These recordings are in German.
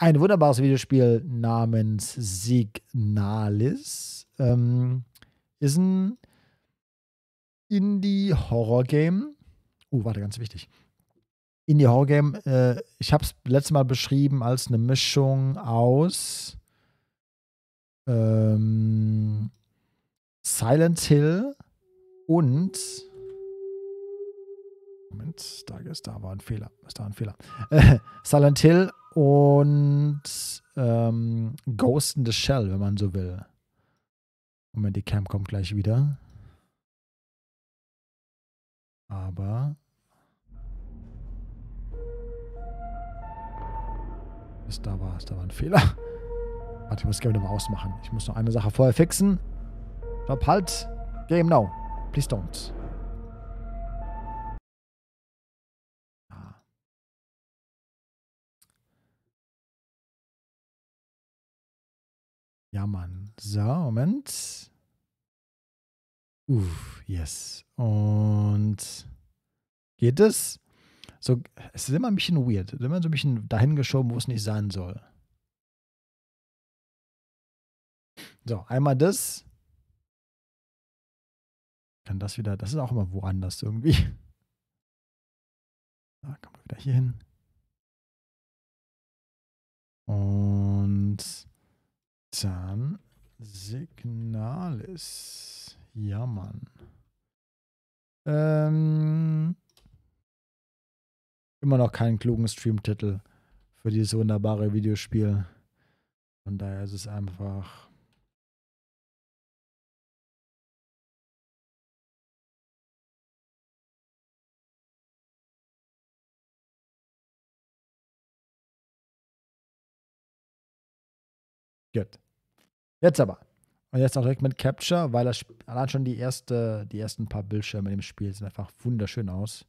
ein wunderbares Videospiel namens Signalis. Ist ein Indie-Horror-Game. Warte, ganz wichtig. Indie-Horror-Game, ich habe es letztes Mal beschrieben als eine Mischung aus Silent Hill und Moment, da war ein Fehler. Silent Hill und Ghost in the Shell, wenn man so will. Moment, die Cam kommt gleich wieder. Aber da war ein Fehler. Warte, ich muss das Game nochmal ausmachen. Ich muss noch eine Sache vorher fixen. Stopp, halt. Game now. Please don't. Ja, Mann. So, Moment. Yes. Und geht es? So, es ist immer ein bisschen weird. Immer so ein bisschen dahin geschoben, wo es nicht sein soll. So, einmal das. Kann das wieder, das ist auch immer woanders irgendwie. Da kommen wir wieder hier hin. Und dann Signalis. Ja, Mann. Immer noch keinen klugen Streamtitel für dieses wunderbare Videospiel. Von daher ist es einfach. Gut. Jetzt aber. Und jetzt auch direkt mit Capture, weil das allein schon die ersten paar Bildschirme im Spiel sehen einfach wunderschön aus.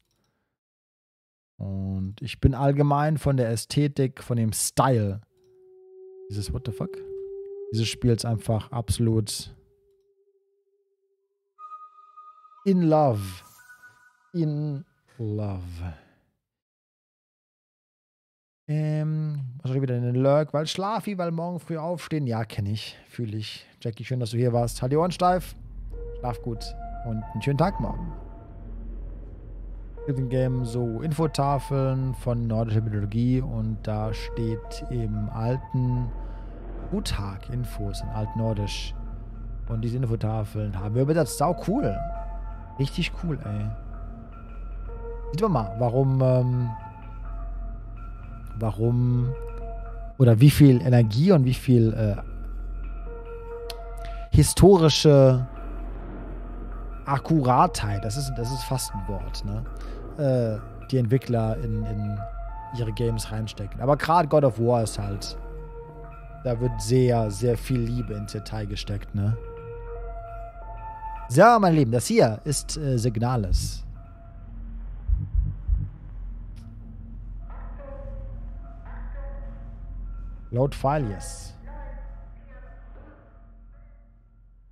Und ich bin allgemein von der Ästhetik, von dem Style dieses What the fuck? Dieses Spiels einfach absolut in love. In love. Was schon wieder in den Lurk, weil Schlafi, weil morgen früh aufstehen. Ja, kenne ich, fühle ich. Jackie, schön, dass du hier warst. Halt die Ohren steif, schlaf gut und einen schönen Tag morgen. Im Game so Infotafeln von nordischer Mythologie und da steht im alten Utag Infos in altnordisch. Und diese Infotafeln haben wir übersetzt. Sau cool. Richtig cool, ey. Sieht man mal, warum oder wie viel Energie und wie viel historische Akkuratheit, das ist fast ein Wort, ne? Die Entwickler in ihre Games reinstecken. Aber gerade God of War ist halt, da wird sehr, sehr viel Liebe ins Detail gesteckt, ne? So, mein Lieben, das hier ist Signalis. Load File, yes.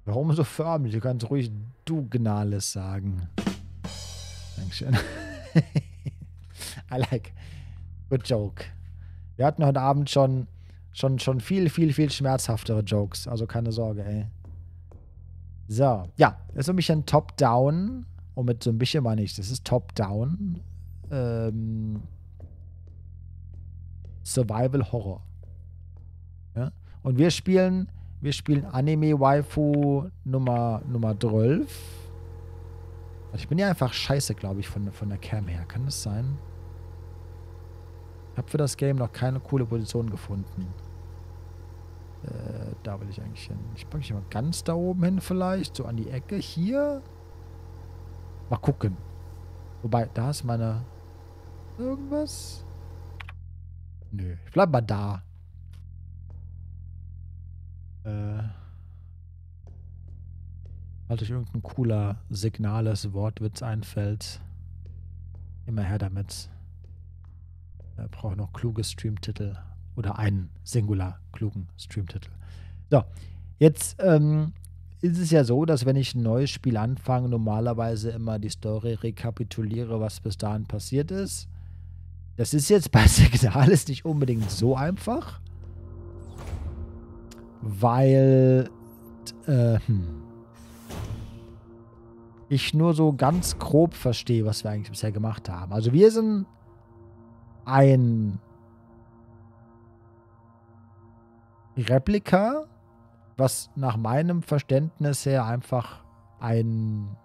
Warum so förmlich? Du kannst ruhig Dugnalis sagen. Dankeschön. I like. Good joke. Wir hatten heute Abend schon viel schmerzhaftere Jokes. Also keine Sorge, ey. So. Ja, das ist so ein bisschen Top-Down. Und mit so ein bisschen meine ich, das ist Top-Down. Survival Horror. Ja? Und wir spielen Anime-Waifu Nummer 12. Ich bin ja einfach scheiße, glaube ich, von der Cam her. Kann das sein? Ich habe für das Game noch keine coole Position gefunden. Da will ich eigentlich hin. Ich packe mich mal ganz da oben hin vielleicht. So an die Ecke. Hier. Mal gucken. Wobei, da ist meine... Irgendwas? Nö. Ich bleib mal da. Falls euch irgendein cooler signales Wortwitz einfällt, immer her damit. Er braucht noch kluge Streamtitel oder einen singular klugen Streamtitel. So, jetzt ist es ja so, dass wenn ich ein neues Spiel anfange, normalerweise immer die Story rekapituliere, was bis dahin passiert ist. Das ist jetzt bei Signalis nicht unbedingt so einfach. weil ich nur so ganz grob verstehe, was wir eigentlich bisher gemacht haben. Also wir sind ein Replika, was nach meinem Verständnis her einfach ein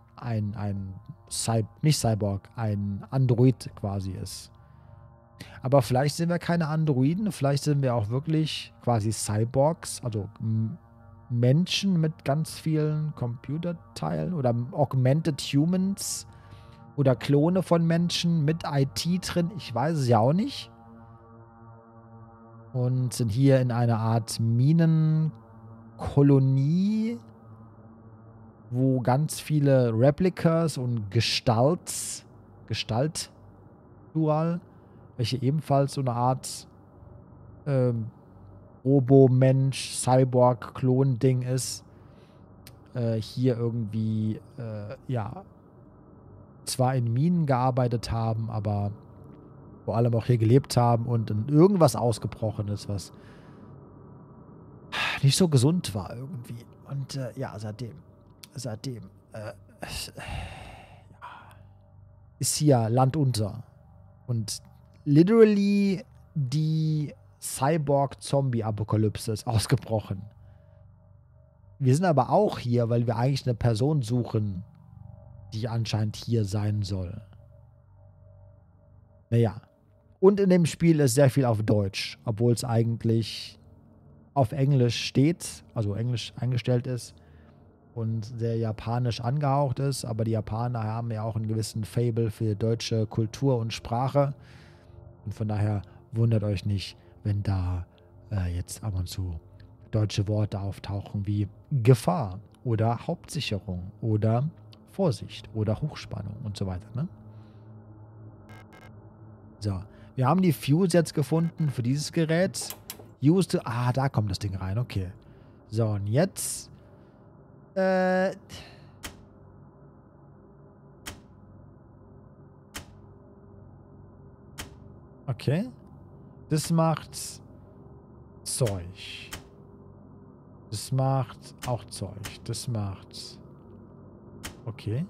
Android quasi ist. Aber vielleicht sind wir keine Androiden, vielleicht sind wir auch wirklich quasi Cyborgs, also Menschen mit ganz vielen Computerteilen oder Augmented Humans oder Klone von Menschen mit IT drin, ich weiß es ja auch nicht. Und sind hier in einer Art Minenkolonie, wo ganz viele Replicas und Gestalt-Dual, welche ebenfalls so eine Art Robo-Mensch, Cyborg-Klon-Ding ist, hier irgendwie, ja, zwar in Minen gearbeitet haben, aber vor allem auch hier gelebt haben und in irgendwas ausgebrochen ist, was nicht so gesund war irgendwie. Und ja, seitdem ist hier Land unter. Und literally die Cyborg-Zombie-Apokalypse ist ausgebrochen. Wir sind aber auch hier, weil wir eigentlich eine Person suchen, die anscheinend hier sein soll. Naja. Und in dem Spiel ist sehr viel auf Deutsch, obwohl es eigentlich auf Englisch steht, also Englisch eingestellt ist und sehr japanisch angehaucht ist. Aber die Japaner haben ja auch einen gewissen Fable für deutsche Kultur und Sprache. Und von daher wundert euch nicht, wenn da jetzt ab und zu deutsche Worte auftauchen wie Gefahr oder Hauptsicherung oder Vorsicht oder Hochspannung und so weiter, ne? So, wir haben die Fuse jetzt gefunden für dieses Gerät. Ah, da kommt das Ding rein, okay. So, und jetzt okay. Das macht Zeug. Das macht auch Zeug. Das macht... Okay.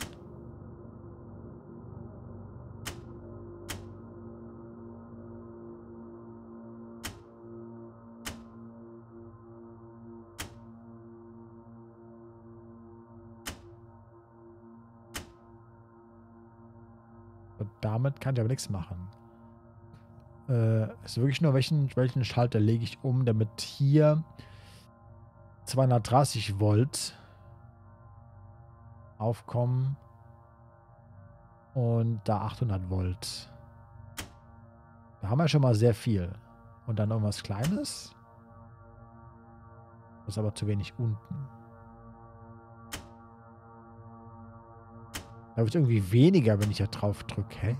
Und damit kann ich aber nichts machen. Ist wirklich nur, welchen Schalter lege ich um, damit hier 230 Volt aufkommen und da 800 Volt. Da haben wir schon mal sehr viel. Und dann noch was Kleines. Das ist aber zu wenig unten. Da wird irgendwie weniger, wenn ich da drauf drücke, hä?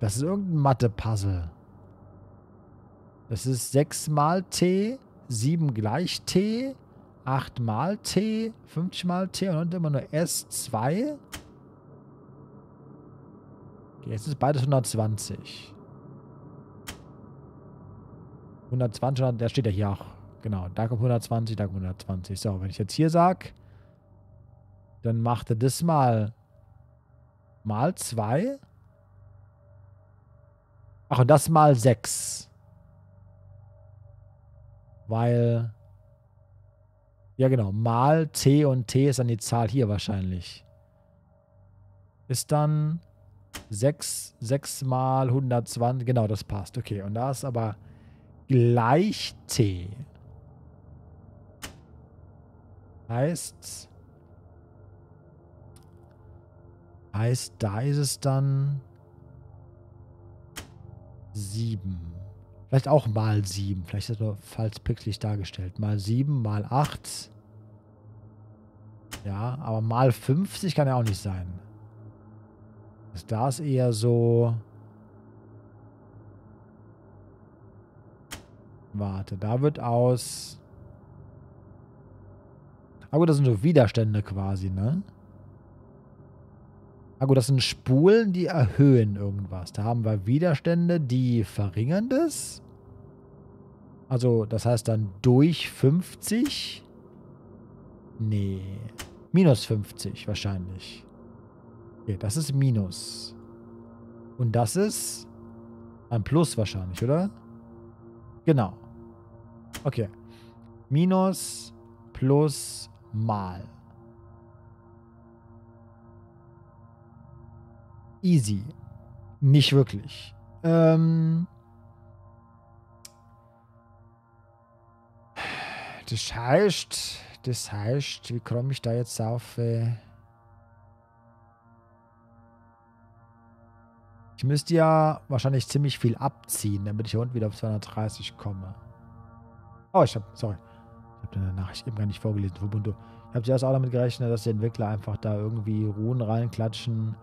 Das ist irgendein Mathe-Puzzle. Das ist 6 mal T, 7 gleich T, 8 mal T, 50 mal T und dann immer nur S2. Okay, jetzt ist beides 120. 120, da steht ja hier auch. Genau, da kommt 120, da kommt 120. So, wenn ich jetzt hier sage, dann macht er das mal 2. Ach, und das mal 6. Weil, ja genau, mal T und T ist dann die Zahl hier wahrscheinlich. Ist dann 6 mal 120, genau, das passt. Okay, und da ist aber gleich T. Heißt, da ist es dann 7. Vielleicht auch mal 7. Vielleicht ist das nur falsch pixelig dargestellt. Mal 7, mal 8. Ja, aber mal 50 kann ja auch nicht sein. Da ist eher so... Warte, da wird aus... Ah gut, das sind so Widerstände quasi, ne? Ah gut, das sind Spulen, die erhöhen irgendwas. Da haben wir Widerstände, die verringern das. Also, das heißt dann durch 50? Nee. Minus 50 wahrscheinlich. Okay, das ist Minus. Und das ist ein Plus wahrscheinlich, oder? Genau. Okay. Minus, Plus, mal. Easy. Nicht wirklich. Das heißt, wie komme ich da jetzt auf? Ich müsste ja wahrscheinlich ziemlich viel abziehen, damit ich hier unten wieder auf 230 komme. Oh, ich habe eine Nachricht eben gar nicht vorgelesen. Ubuntu. Ich habe zuerst auch damit gerechnet, dass die Entwickler einfach da irgendwie Runen reinklatschen,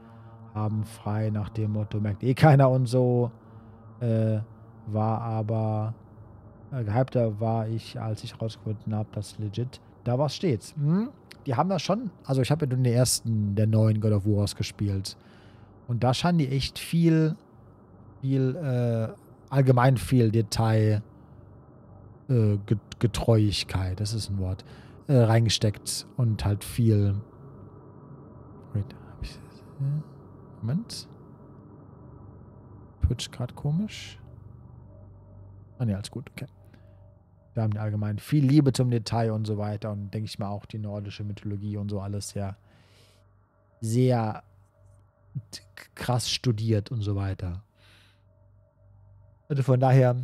haben frei nach dem Motto, merkt eh keiner und so. War aber gehypter war ich, als ich rausgefunden habe, dass legit da was steht. Hm? Die haben das schon, also ich habe ja nur den ersten der neuen God of Wars gespielt. Und da scheinen die echt allgemein viel Detail, Getreuigkeit, das ist ein Wort, reingesteckt und halt viel. Moment. Twitch gerade komisch. Ah ne, alles gut, okay. Da haben die allgemein viel Liebe zum Detail und so weiter und denke ich mal auch die nordische Mythologie und so alles ja sehr krass studiert und so weiter. Also von daher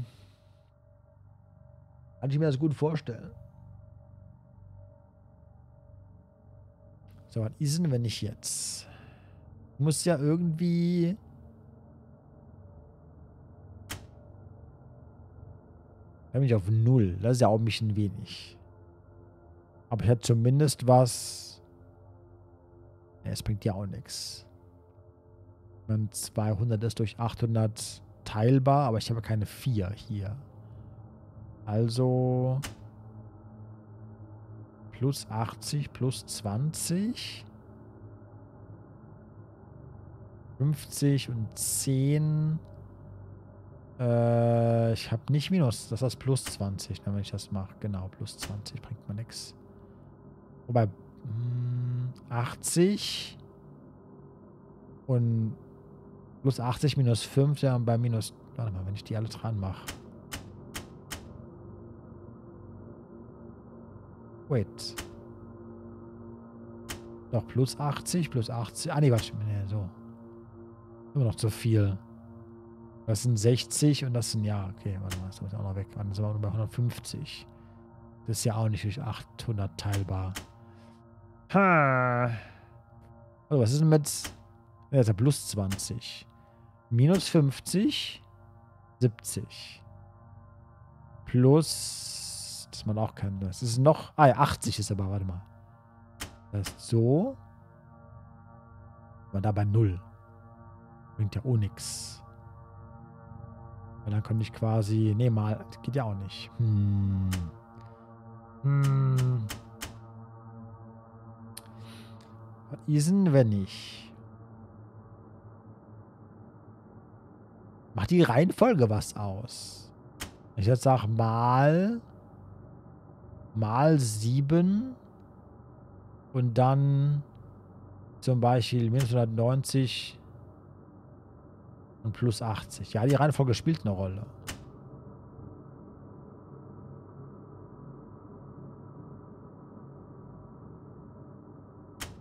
kann ich mir das gut vorstellen. So, was ist denn, wenn ich jetzt? Ich muss ja irgendwie nämlich auf 0. Das ist ja auch ein bisschen wenig. Aber ich hätte zumindest was. Ne, es bringt ja auch nichts. 200 ist durch 800 teilbar, aber ich habe keine 4 hier. Also plus 80, plus 20, 50 und 10. Ich habe nicht minus, das ist plus 20, wenn ich das mache. Genau, plus 20 bringt mir nichts. Wobei 80 und plus 80 minus 5, ja, bei minus. Warte mal, wenn ich die alle dran mache. Wait. Doch, plus 80, plus 80. Ah, nee, warte. Nee, so. Immer noch zu viel. Das sind 60 und das sind, ja, okay, warte mal, das muss auch noch weg. Dann sind wir bei 150. Das ist ja auch nicht durch 800 teilbar. Ha! Also, was ist denn mit. Ja, das ist ja plus 20. Minus 50, 70. Plus, das man auch kann. Das ist noch. Ah ja, 80 ist aber, warte mal. Das ist so. Aber da bei 0. Bringt ja auch nichts. Weil dann könnte ich quasi. Nee, mal. Das geht ja auch nicht. Was ist denn, wenn ich. Macht die Reihenfolge was aus? Ich jetzt sage mal 7 und dann zum Beispiel minus 190 und plus 80. Ja, die Reihenfolge spielt eine Rolle.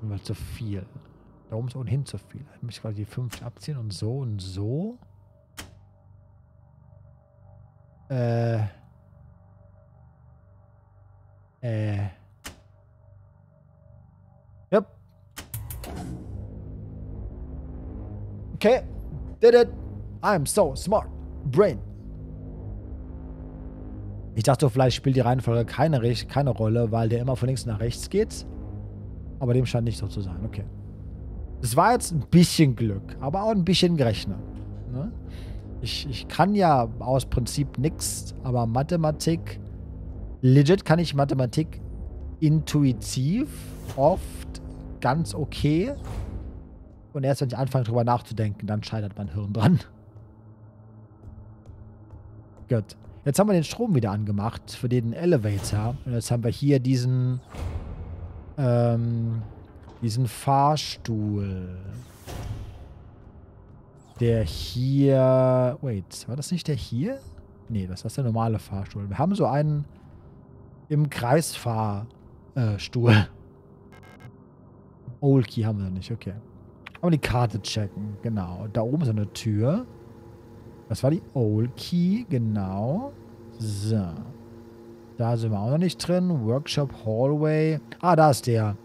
Immer zu viel. Da oben ist ohnehin zu viel. Ich muss quasi die 5 abziehen und so und so. Yep. Okay. Did it. I'm so smart. Brain. Ich dachte, vielleicht spielt die Reihenfolge keine Rolle, weil der immer von links nach rechts geht. Aber dem scheint nicht so zu sein. Okay. Es war jetzt ein bisschen Glück, aber auch ein bisschen gerechnet. Ne? Ich kann ja aus Prinzip nichts, aber Mathematik, legit kann ich Mathematik intuitiv, oft ganz okay. Und erst wenn ich anfange, drüber nachzudenken, dann scheitert mein Hirn dran. Gut. Jetzt haben wir den Strom wieder angemacht für den Elevator. Und jetzt haben wir hier diesen Fahrstuhl. Der hier... Wait, war das nicht der hier? Nee, das ist der normale Fahrstuhl. Wir haben so einen im Kreisfahrstuhl. Old Key haben wir nicht, okay. Aber die Karte checken, genau. Da oben ist eine Tür. Das war die Old Key, genau. So. Da sind wir auch noch nicht drin. Workshop, Hallway. Ah, da ist der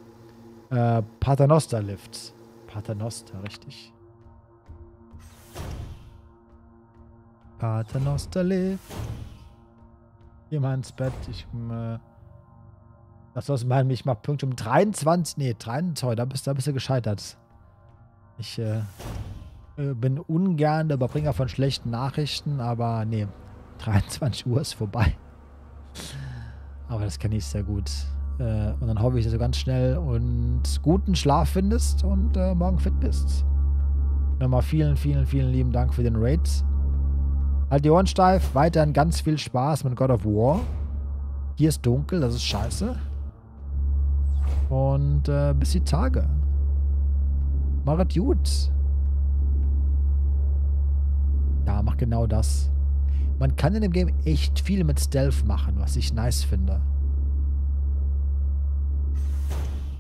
Paternoster-Lift. Paternoster, richtig. Paternoster-Lift. Hier mal ins Bett. Ich mach Punkt um 23. Nee, 23. Da bist du gescheitert. Ich bin ungern der Überbringer von schlechten Nachrichten, aber nee. 23 Uhr ist vorbei. Aber das kenne ich sehr gut. Und dann hoffe ich, dass du ganz schnell und guten Schlaf findest und morgen fit bist. Nochmal vielen, vielen, vielen lieben Dank für den Raid. Halt die Ohren steif. Weiterhin ganz viel Spaß mit God of War. Hier ist dunkel, das ist scheiße. Und bis die Tage. Macht gut. Ja, macht genau das. Man kann in dem Game echt viel mit Stealth machen, was ich nice finde.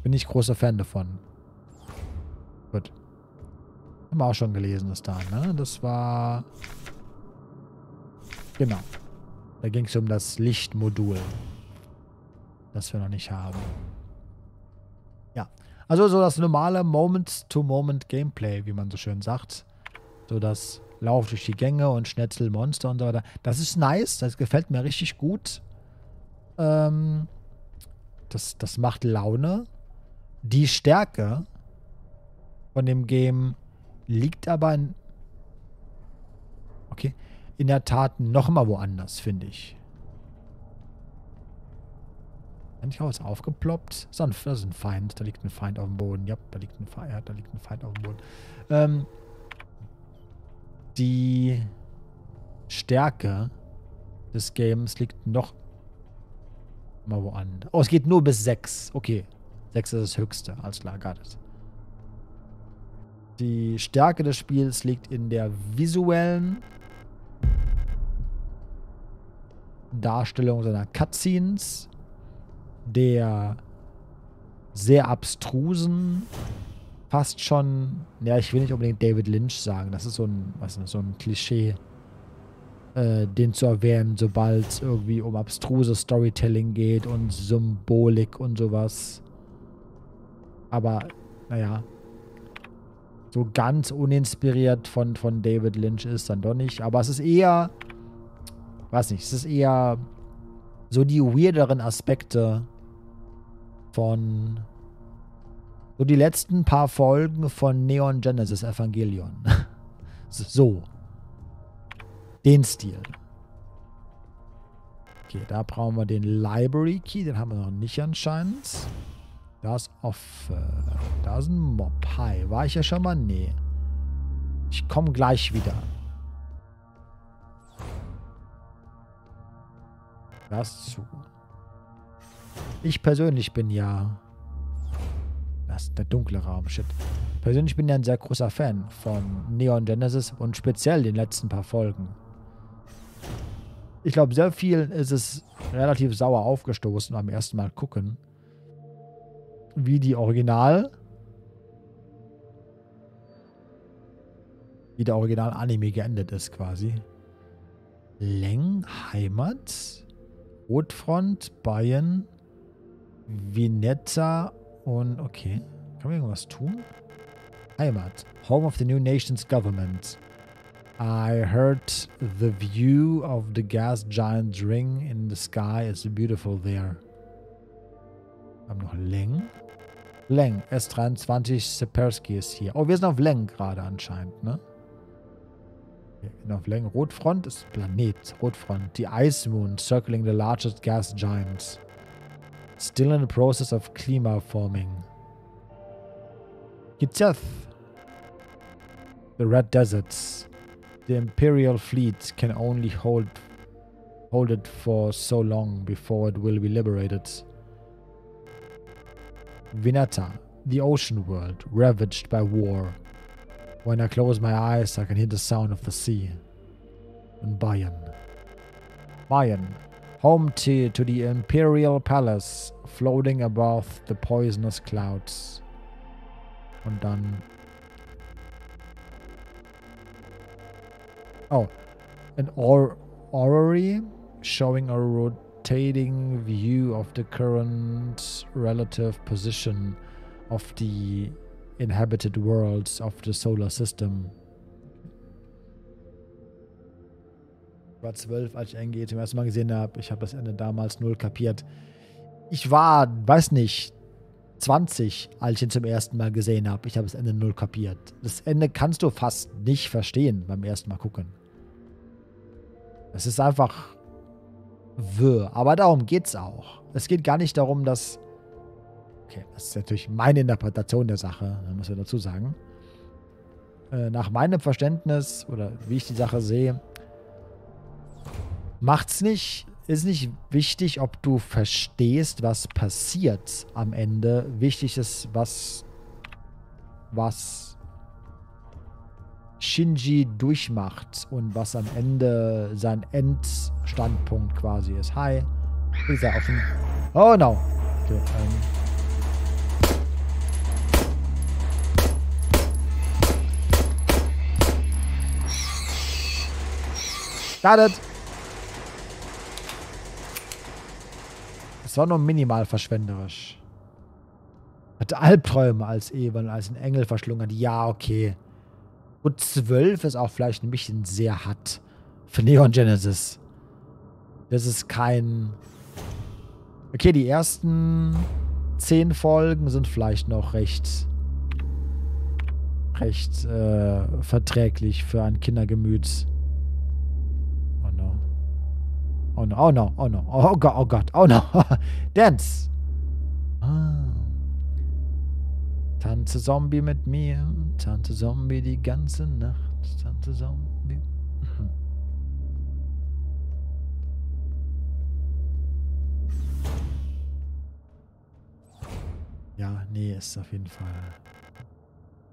Bin ich großer Fan davon. Gut. Haben wir auch schon gelesen, das da, ne? Das war... Genau. Da ging es um das Lichtmodul. Das wir noch nicht haben. Ja. Also so das normale Moment-to-Moment-Gameplay, wie man so schön sagt. So das Lauf durch die Gänge und Schnetzel, Monster und so weiter. Das ist nice. Das gefällt mir richtig gut. Das macht Laune. Die Stärke von dem Game liegt aber in... Okay. In der Tat noch mal woanders, finde ich. Hat ich auch was aufgeploppt? Das ist ein Feind. Da liegt ein Feind auf dem Boden. Ja, da liegt ein Feind auf dem Boden. Die Stärke des Games liegt noch mal woanders. Oh, es geht nur bis 6. Okay, 6 ist das Höchste. Alles klar, gar nicht. Die Stärke des Spiels liegt in der visuellen Darstellung seiner Cutscenes, der sehr abstrusen, fast schon, ja, ich will nicht unbedingt David Lynch sagen, das ist so ein Klischee, den zu erwähnen, sobald es irgendwie um abstruses Storytelling geht und Symbolik und sowas. Aber, naja, so ganz uninspiriert von David Lynch ist dann doch nicht, aber es ist eher... Weiß nicht, es ist eher so die weirderen Aspekte von so die letzten paar Folgen von Neon Genesis Evangelion. So. Den Stil. Okay, da brauchen wir den Library Key, den haben wir noch nicht anscheinend. Da ist off. Da ist ein Mob. Hi, war ich ja schon mal? Nee. Ich komme gleich wieder. Das zu. Ich persönlich bin ja... Das ist der dunkle Raum, shit. Persönlich bin ja ein sehr großer Fan von Neon Genesis und speziell den letzten paar Folgen. Ich glaube, sehr vielen ist es relativ sauer aufgestoßen beim ersten Mal gucken, wie die Original-Anime geendet ist quasi. Leng, Heimat... Rotfront, Bayern, Vinetta und... Okay. Kann man irgendwas tun? Heimat. Home of the New Nations Government. I heard the view of the gas giant's ring in the sky is beautiful there. Wir haben noch Leng. Leng. S23 Sepersky ist hier. Oh, wir sind auf Leng gerade anscheinend, ne? Wir gehen auf Länge. Rotfront ist Planet. Rotfront. Die Ice Moon circling the largest gas giants. Still in the process of Klima forming. Giteth. The Red Deserts. The Imperial fleet can only hold it for so long before it will be liberated. Vinata, the ocean world, ravaged by war. When I close my eyes, I can hear the sound of the sea. And Bayan. Bayan, home to the Imperial Palace, floating above the poisonous clouds. Und dann... Oh, an orrery showing a rotating view of the current relative position of the inhabited worlds of the solar system. War 12, als ich NG zum ersten Mal gesehen habe. Ich habe das Ende damals null kapiert. Ich war, weiß nicht, 20, als ich ihn zum ersten Mal gesehen habe. Ich habe das Ende null kapiert. Das Ende kannst du fast nicht verstehen beim ersten Mal gucken. Es ist einfach wirr. Aber darum geht's auch. Es geht gar nicht darum, dass... Okay, das ist natürlich meine Interpretation der Sache, muss ich dazu sagen. Nach meinem Verständnis oder wie ich die Sache sehe, macht's nicht, ist nicht wichtig, ob du verstehst, was passiert am Ende. Wichtig ist, was Shinji durchmacht und was am Ende sein Endstandpunkt quasi ist. Hi. Ist er offen? Oh no. Okay, startet! Es war nur minimal verschwenderisch. Hatte Albträume als Evan, als ein Engel verschlungen hat. Ja, okay. Und 12 ist auch vielleicht ein bisschen sehr hart für Neon Genesis. Das ist kein... Okay, die ersten 10 Folgen sind vielleicht noch recht verträglich für ein Kindergemüt. Oh no. Oh no, oh no, oh no. Oh Gott, oh no. Dance. Ah. Tante Zombie mit mir. Tante Zombie die ganze Nacht. Tante Zombie. Ja, nee, ist auf jeden Fall.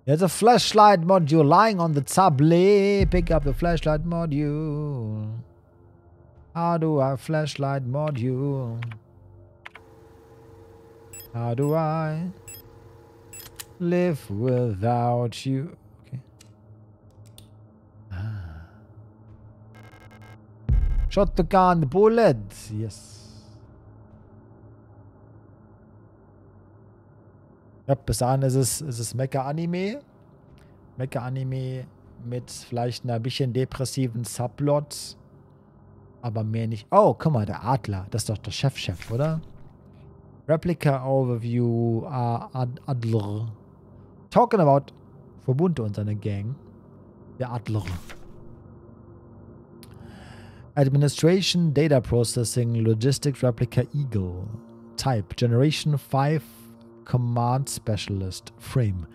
There's a flashlight module lying on the table. Pick up the flashlight module. How do I flashlight module? How do I live without you? Okay. Ah. Shotgun bullet. Yes. Ja, bis dahin ist es Mecha-Anime. Mecha-Anime mit vielleicht einer bisschen depressiven Subplot. Aber mehr nicht. Oh, guck mal, der Adler. Das ist doch der Chef, oder? Replica Overview Adler. Talking about Verbunde und seine Gang. Der Adler. Administration Data Processing Logistics Replica Eagle. Type Generation 5 Command Specialist. Frame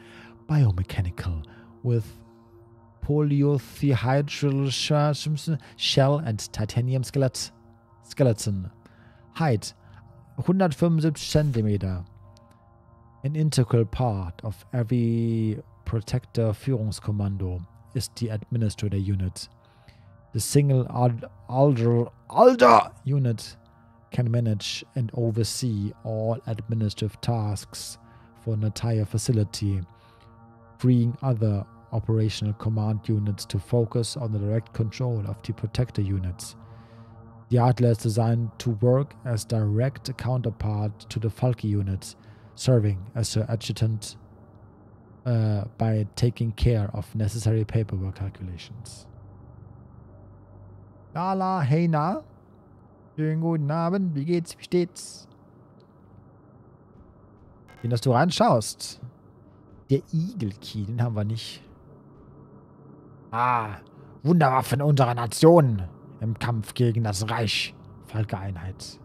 Biomechanical with polyethylhydrogel shell and titanium skeleton. Height 175 cm. An integral part of every Protector Führungskommando is the Administrator Unit. The single Alder Unit can manage and oversee all administrative tasks for an entire facility, freeing other operational command units to focus on the direct control of the Protector units. The Adler is designed to work as direct counterpart to the Falke unit, serving as her adjutant by taking care of necessary paperwork calculations. Lala, hey na? Schönen guten Abend, wie geht's, wie steht's? Schön, dass du reinschaust. Der Eagle-Key, den haben wir nicht. Ah, Wunderwaffen unserer Nation im Kampf gegen das Reich. Falke-Einheit.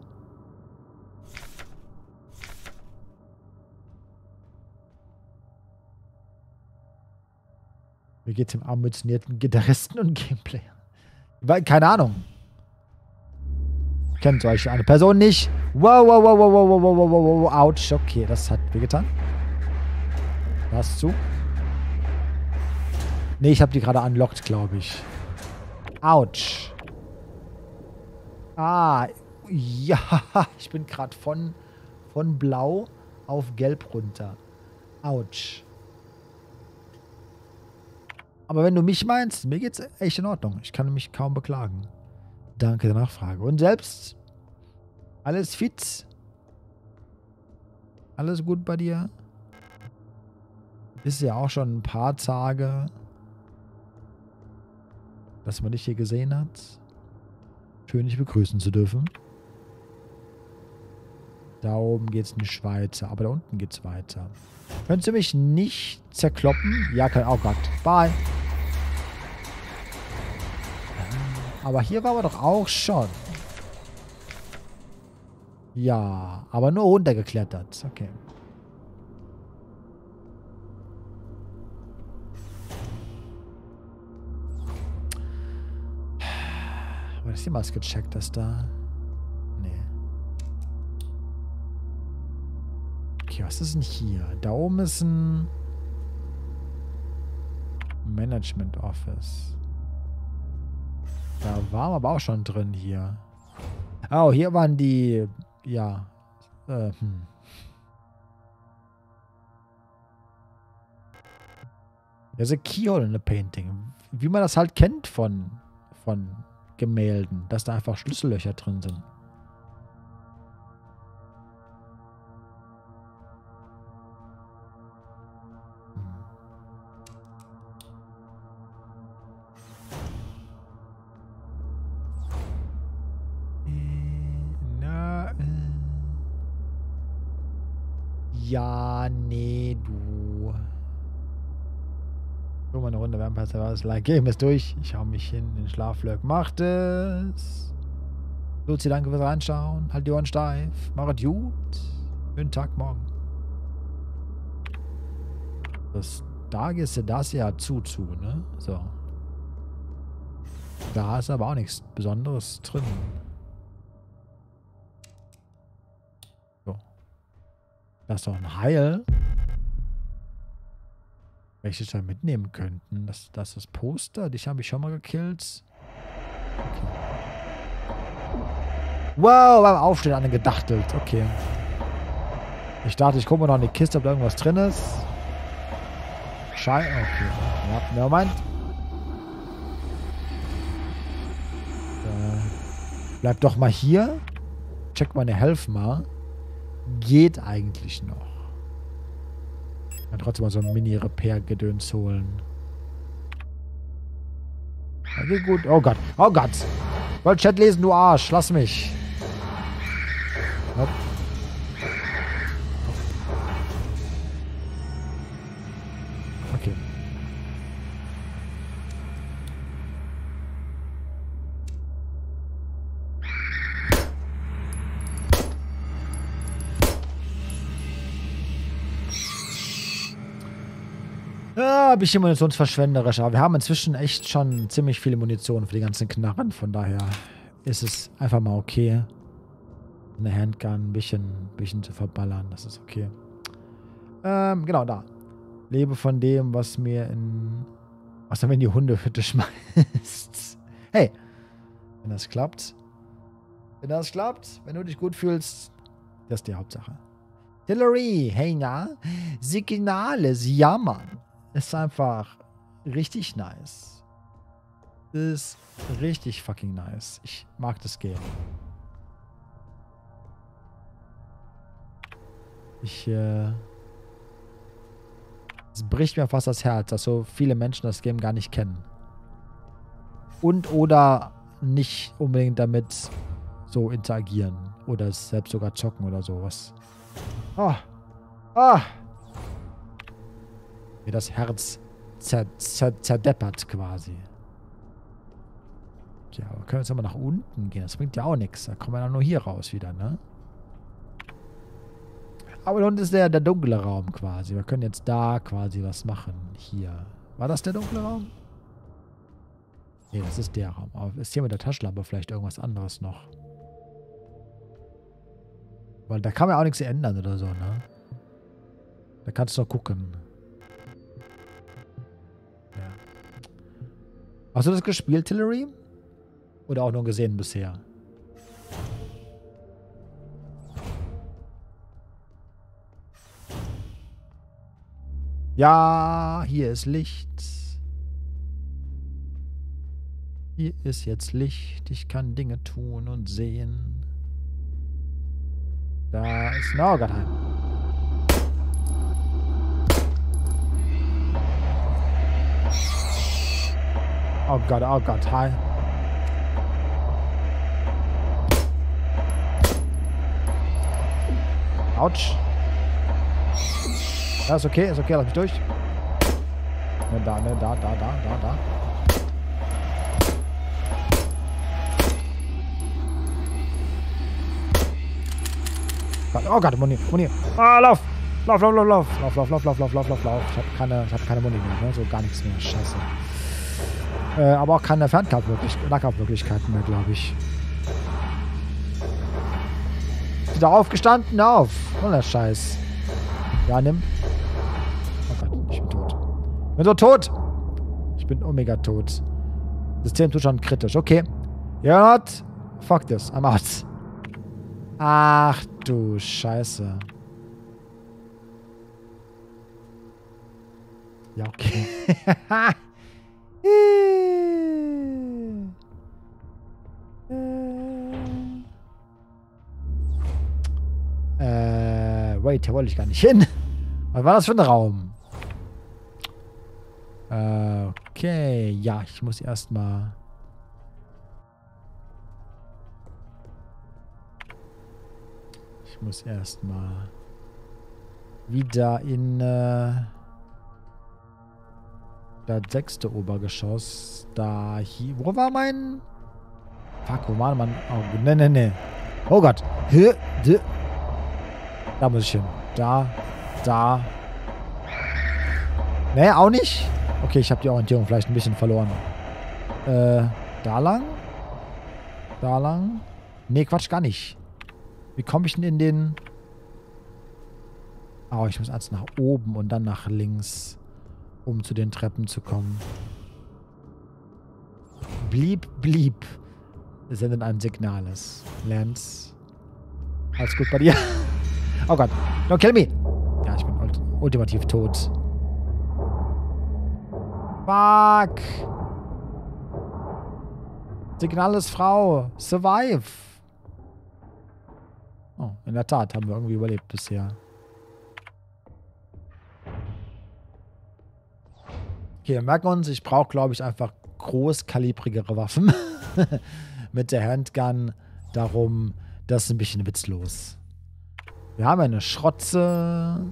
Wie geht's dem ambitionierten Gitarristen und Gameplayer? Weil, keine Ahnung. Kennt euch eine Person nicht. Wow, wow, wow, wow, wow, wow, wow, wow, wow, ouch. Okay, das hat wehgetan. Lass zu. Nee, ich habe die gerade unlocked, glaube ich. Ouch. Ah, ja. Ich bin gerade von blau auf gelb runter. Ouch. Aber wenn du mich meinst, mir geht's echt in Ordnung. Ich kann mich kaum beklagen. Danke der Nachfrage. Und selbst? Alles fit? Alles gut bei dir? Ist ja auch schon ein paar Tage, dass man dich hier gesehen hat. Schön, dich begrüßen zu dürfen. Da oben geht's nicht weiter, aber da unten geht's weiter. Könntest du mich nicht zerkloppen? Ja, kein Auge. Bye. Aber hier waren wir doch auch schon. Ja, aber nur runtergeklettert. Okay. War das jemals gecheckt, dass da... Nee. Okay, was ist denn hier? Da oben ist ein... Management Office. Da waren wir aber auch schon drin hier. Oh, hier waren die... Ja. Das ist ein Keyhole in a Painting. Wie man das halt kennt von Gemälden. Dass da einfach Schlüssellöcher drin sind. Ja, nee, du. Guck mal eine Runde, wir haben ein paar Servers. Like, Game ist durch. Ich hau mich hin, den Schlaflöck. Macht es. Luzi, danke fürs Reinschauen. Halt die Ohren steif. Macht gut. Schönen Tag morgen. Das Tag ist ja das ja zu, ne? So. Da ist aber auch nichts Besonderes drin. Das ist doch ein Heil. Welches wir mitnehmen könnten. Das ist das Poster. Dich habe ich schon mal gekillt. Okay. Wow, beim Aufstehen angedachtelt. Okay. Ich dachte, ich gucke mal noch in die Kiste, ob da irgendwas drin ist. Scheiße. Okay. Ja, Moment. Bleib doch mal hier. Check meine Health mal. Geht eigentlich noch. Ich kann trotzdem mal so ein Mini-Repair-Gedöns holen. Ja, geht gut. Oh Gott. Oh Gott. Wollt Chat lesen, du Arsch. Lass mich. Hopp. Okay. Bin ich munitionsverschwenderisch, aber wir haben inzwischen echt schon ziemlich viele Munition für die ganzen Knarren, von daher ist es einfach mal okay, eine Handgun ein bisschen zu verballern, das ist okay. Genau, da. Lebe von dem, was dann in die Hundehütte schmeißt. Hey, wenn das klappt, wenn du dich gut fühlst, das ist die Hauptsache. Hillary, hey na, Signale, sie jammern. Ist einfach richtig nice. Ist richtig fucking nice. Ich mag das Game. Es bricht mir fast das Herz, dass so viele Menschen das Game gar nicht kennen. Und oder nicht unbedingt damit so interagieren. Oder es selbst sogar zocken oder sowas. Ah! Ah! Mir das Herz zerdeppert quasi. Ja, aber können wir jetzt nochmal nach unten gehen? Das bringt ja auch nichts. Da kommen wir dann nur hier raus wieder, ne? Aber da unten ist der dunkle Raum quasi. Wir können jetzt da quasi was machen. Hier. War das der dunkle Raum? Nee, das ist der Raum. Aber ist hier mit der Taschenlampe vielleicht irgendwas anderes noch? Weil da kann man ja auch nichts ändern oder so, ne? Da kannst du doch gucken. Ja. Hast du das gespielt, Tillery? Oder auch nur gesehen bisher? Ja, hier ist Licht. Hier ist jetzt Licht. Ich kann Dinge tun und sehen. Da ist ein Organheim. Oh Gott, hi. Autsch. Ja, ist okay, lass mich durch. Ne, da, ne, da, da, da, da, da. Oh Gott, Muni, Muni. Ah, lauf! Lauf, lauf, lauf, lauf. Lauf, lauf, lauf, lauf, lauf, lauf, lauf, lauf. Ich hab keine Muni mehr, ne? So gar nichts mehr. Scheiße. Aber auch keine Fernkampfmöglichkeiten mehr, glaube ich. Da aufgestanden, auf. Oh, der Scheiß. Ja, nimm. Oh Gott, ich bin tot. Ich bin so tot! Ich bin Omega tot. Systemzustand kritisch. Okay. Ja, not. Fuck this. I'm out. Ach du Scheiße. Ja, okay. Wait, hier wollte ich gar nicht hin. Was war das für ein Raum? Okay. Ja, ich muss erstmal. Ich muss erstmal wieder in das 6. Obergeschoss. Da hier. Wo war mein? Fuck, wo war mein? Oh, ne, ne, ne. Oh Gott. Da muss ich hin. Da. Da. Ne, auch nicht? Okay, ich habe die Orientierung vielleicht ein bisschen verloren. Da lang? Da lang? Ne, Quatsch, gar nicht. Wie komme ich denn in den... Oh, ich muss erst nach oben und dann nach links, um zu den Treppen zu kommen. Blieb, blieb. Sendet ein Signal. Lance. Alles gut bei dir? Oh Gott. Don't kill me. Ja, ich bin ultimativ tot. Fuck. Signal ist Frau. Survive. Oh, in der Tat haben wir irgendwie überlebt bisher. Okay, wir merken uns, ich brauche, glaube ich, einfach großkalibrigere Waffen mit der Handgun. Darum, das ist ein bisschen witzlos. Wir haben eine Schrotze.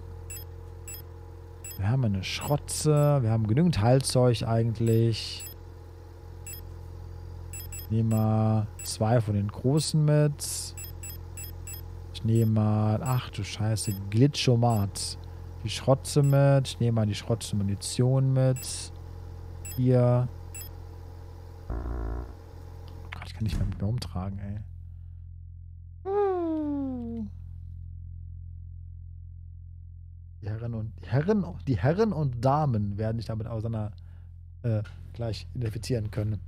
Wir haben eine Schrotze. Wir haben genügend Heilzeug eigentlich. Ich nehme mal 2 von den großen mit. Ich nehme mal... Ach du Scheiße. Glitschomat. Die Schrotze mit. Ich nehme mal die Schrotze Munition mit. Hier. Oh Gott, ich kann nicht mehr mit mir rumtragen, ey. Die Herren und Damen werden sich damit auseinander gleich identifizieren können.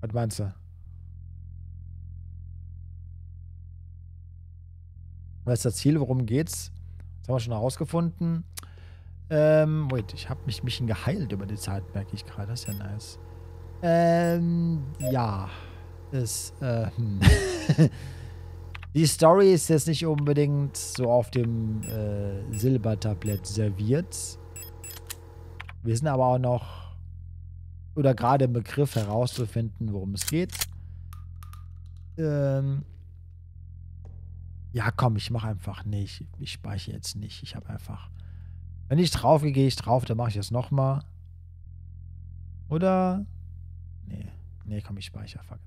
Was meinst du? Was ist das Ziel? Worum geht's? Das haben wir schon herausgefunden. Wait, ich habe mich ein bisschen geheilt über die Zeit, merke ich gerade. Das ist ja nice. Ja. Die Story ist jetzt nicht unbedingt so auf dem Silbertablett serviert. Wir sind aber auch noch oder gerade im Begriff herauszufinden, worum es geht. Ja, komm, ich mache einfach nicht. Ich speichere jetzt nicht. Ich habe einfach... Wenn ich drauf gehe, gehe ich drauf, dann mache ich das nochmal. Oder? Nee. Nee, komm, ich speichere. Fuck.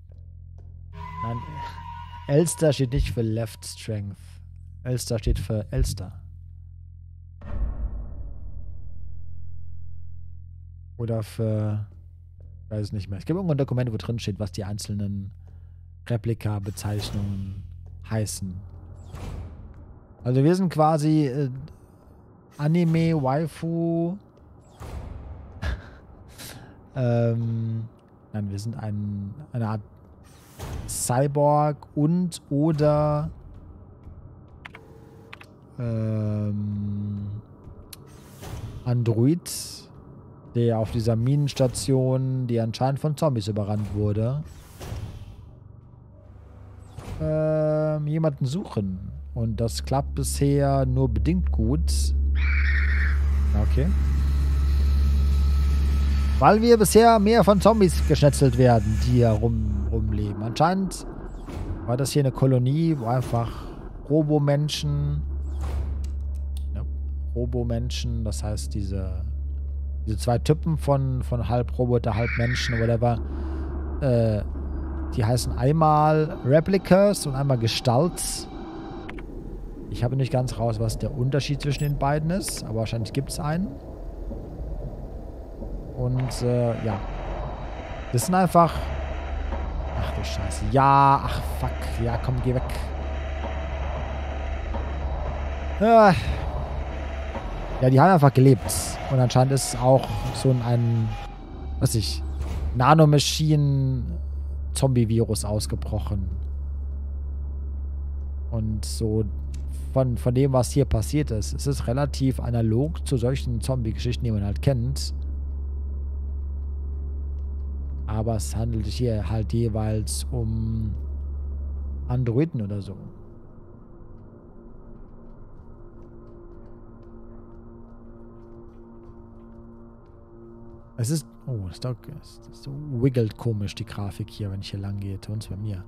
Nein. Elster steht nicht für Left Strength. Elster steht für Elster. Oder für... Ich weiß es nicht mehr. Es gibt irgendwo ein Dokument, wo drin steht, was die einzelnen Replika-Bezeichnungen heißen. Also wir sind quasi Anime-Waifu. Nein, wir sind eine Art Cyborg und oder Android, der auf dieser Minenstation, die anscheinend von Zombies überrannt wurde, jemanden suchen. Und das klappt bisher nur bedingt gut. Okay. Weil wir bisher mehr von Zombies geschnetzelt werden, die hier rumleben. Anscheinend war das hier eine Kolonie, wo einfach Robomenschen, das heißt diese zwei Typen von halb Roboter, halb Menschen, whatever, die heißen einmal Replicas und einmal Gestalts. Ich habe nicht ganz raus, was der Unterschied zwischen den beiden ist, aber wahrscheinlich gibt es einen. Und, ja. Das sind einfach... Ach du Scheiße. Ja, ach fuck. Ja, komm, geh weg. Ah. Ja, die haben einfach gelebt. Und anscheinend ist es auch so ein was ich, Nanomachine-Zombie-Virus ausgebrochen. Und so von dem, was hier passiert ist, es ist relativ analog zu solchen Zombie-Geschichten, die man halt kennt. Aber es handelt sich hier halt jeweils um Androiden oder so. Es ist... Oh, das wiggelt komisch, die Grafik hier, wenn ich hier lang gehe. Zumindest bei mir.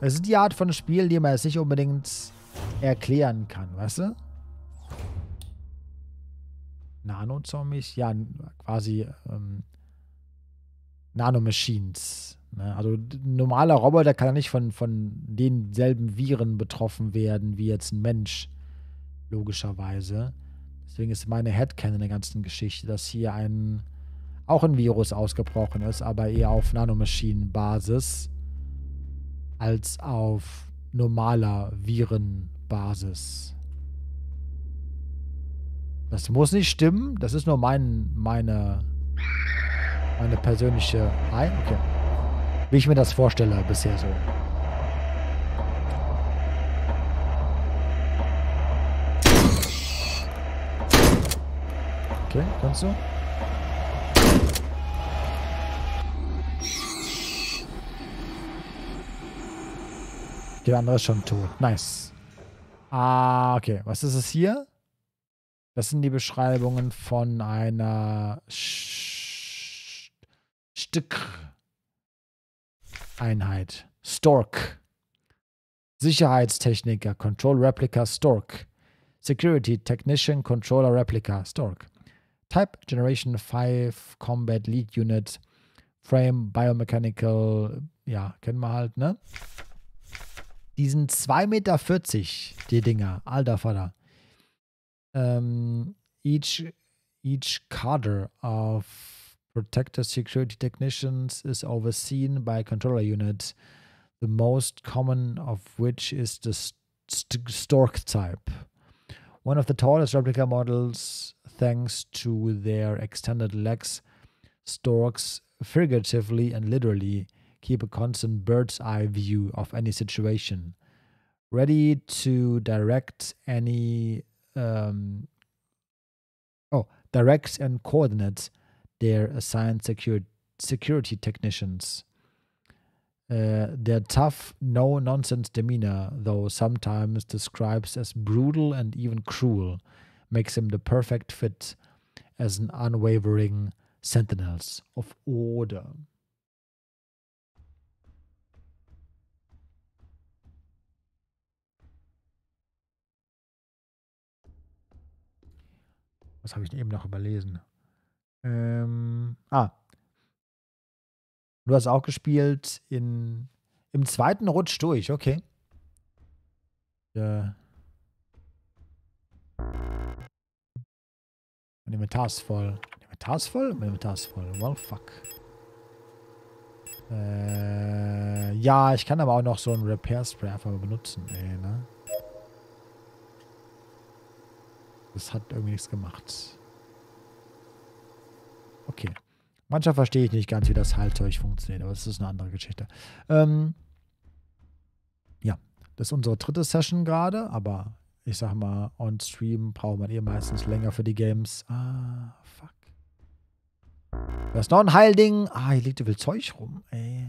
Es ist die Art von Spiel, die man jetzt nicht unbedingt erklären kann, weißt du? Nano-Zombies? Ja, quasi Nanomachines. Ne? Also ein normaler Roboter kann ja nicht von denselben Viren betroffen werden, wie jetzt ein Mensch. Logischerweise. Deswegen ist meine Headcanon in der ganzen Geschichte, dass hier auch ein Virus ausgebrochen ist, aber eher auf Nanomachinen-Basis als auf normaler Virenbasis. Das muss nicht stimmen, das ist nur meine persönliche... Nein? Okay. Wie ich mir das vorstelle bisher so. Okay, kannst du? Der andere ist schon tot. Nice. Ah, okay. Was ist es hier? Das sind die Beschreibungen von einer Stück-Einheit. Stork. Sicherheitstechniker, Control Replica, Stork. Security Technician, Controller Replica, Stork. Type Generation 5, Combat Lead Unit, Frame, Biomechanical, ja, kennen wir halt, ne? Die sind 2,40 Meter, die Dinger. Alter Vater. Each cadre of protector security technicians is overseen by a controller unit, the most common of which is the stork type. One of the tallest replica models, thanks to their extended legs, storks figuratively and literally keep a constant bird's eye view of any situation, ready to direct any directs and coordinates their assigned security technicians. Their tough, no-nonsense demeanor, though sometimes described as brutal and even cruel, makes them the perfect fit as an unwavering sentinels of order. Was habe ich denn eben noch überlesen? Du hast auch gespielt im zweiten Rutsch durch, okay. Ja. Mein Inventar ist voll. Mein Inventar ist voll? Mein Inventar ist voll. Well, fuck. Ja, ich kann aber auch noch so ein Repair Spray einfach mal benutzen, ey, ne? Das hat irgendwie nichts gemacht. Okay. Manchmal verstehe ich nicht ganz, wie das Heilzeug funktioniert, aber das ist eine andere Geschichte. Ja, das ist unsere dritte Session gerade, aber ich sag mal, on Stream braucht man eh meistens länger für die Games. Ah, fuck. Da ist noch ein Heilding. Ah, hier liegt so viel Zeug rum, ey.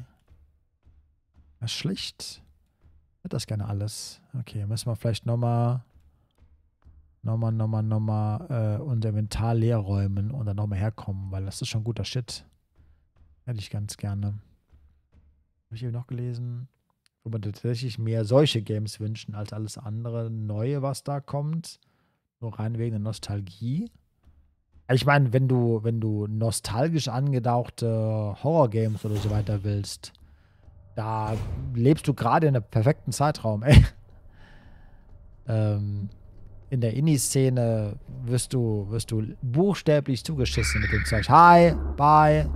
Das ist schlicht. Wird das gerne alles. Okay, müssen wir vielleicht nochmal unser Inventar leer räumen und dann nochmal herkommen, weil das ist schon guter Shit. Hätte ich ganz gerne. Habe ich eben noch gelesen, wo man tatsächlich mehr solche Games wünschen als alles andere Neue, was da kommt. Nur rein wegen der Nostalgie. Ich meine, wenn du nostalgisch angedauchte Horror-Games oder so weiter willst, da lebst du gerade in einem perfekten Zeitraum, ey. In der Indie-Szene wirst du buchstäblich zugeschissen mit dem Zeug. Hi, bye.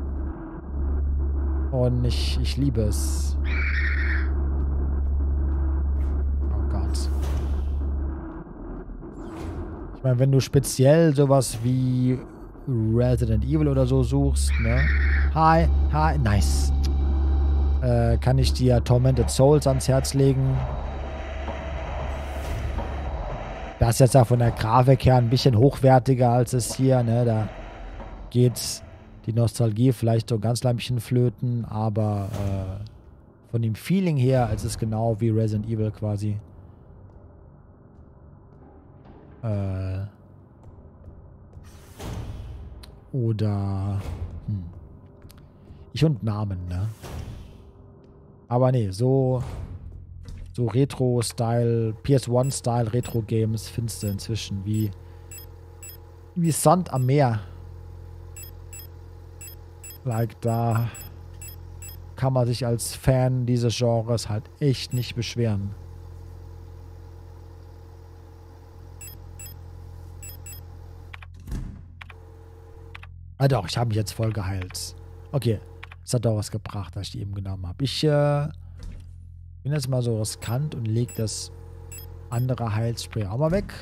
Und ich liebe es. Oh Gott. Ich meine, wenn du speziell sowas wie Resident Evil oder so suchst, ne? Hi, nice. Kann ich dir Tormented Souls ans Herz legen? Das ist jetzt auch von der Grafik her ein bisschen hochwertiger als es hier, ne? Da geht die Nostalgie vielleicht so ein ganz klein bisschen flöten, aber von dem Feeling her ist es genau wie Resident Evil quasi. Oder ich und Namen, ne? Aber nee, so Retro-Style, PS1-Style Retro-Games findest du inzwischen wie Sand am Meer. Like, da kann man sich als Fan dieses Genres halt echt nicht beschweren. Ah doch, ich habe mich jetzt voll geheilt. Okay, es hat doch was gebracht, dass ich die eben genommen habe. Ich bin jetzt mal so riskant und lege das andere Heilspray auch mal weg.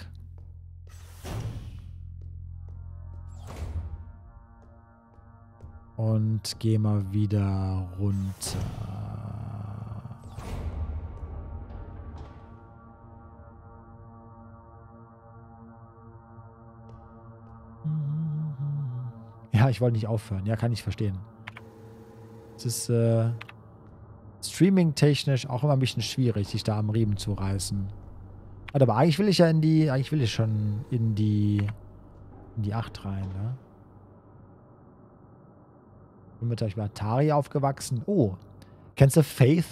Und gehe mal wieder runter. Ja, ich wollte nicht aufhören. Ja, kann ich verstehen. Es ist streaming-technisch auch immer ein bisschen schwierig, sich da am Riemen zu reißen. Aber eigentlich will ich ja in die 8 rein, ne? Bin mit euch bei Atari aufgewachsen. Oh, kennst du Faith?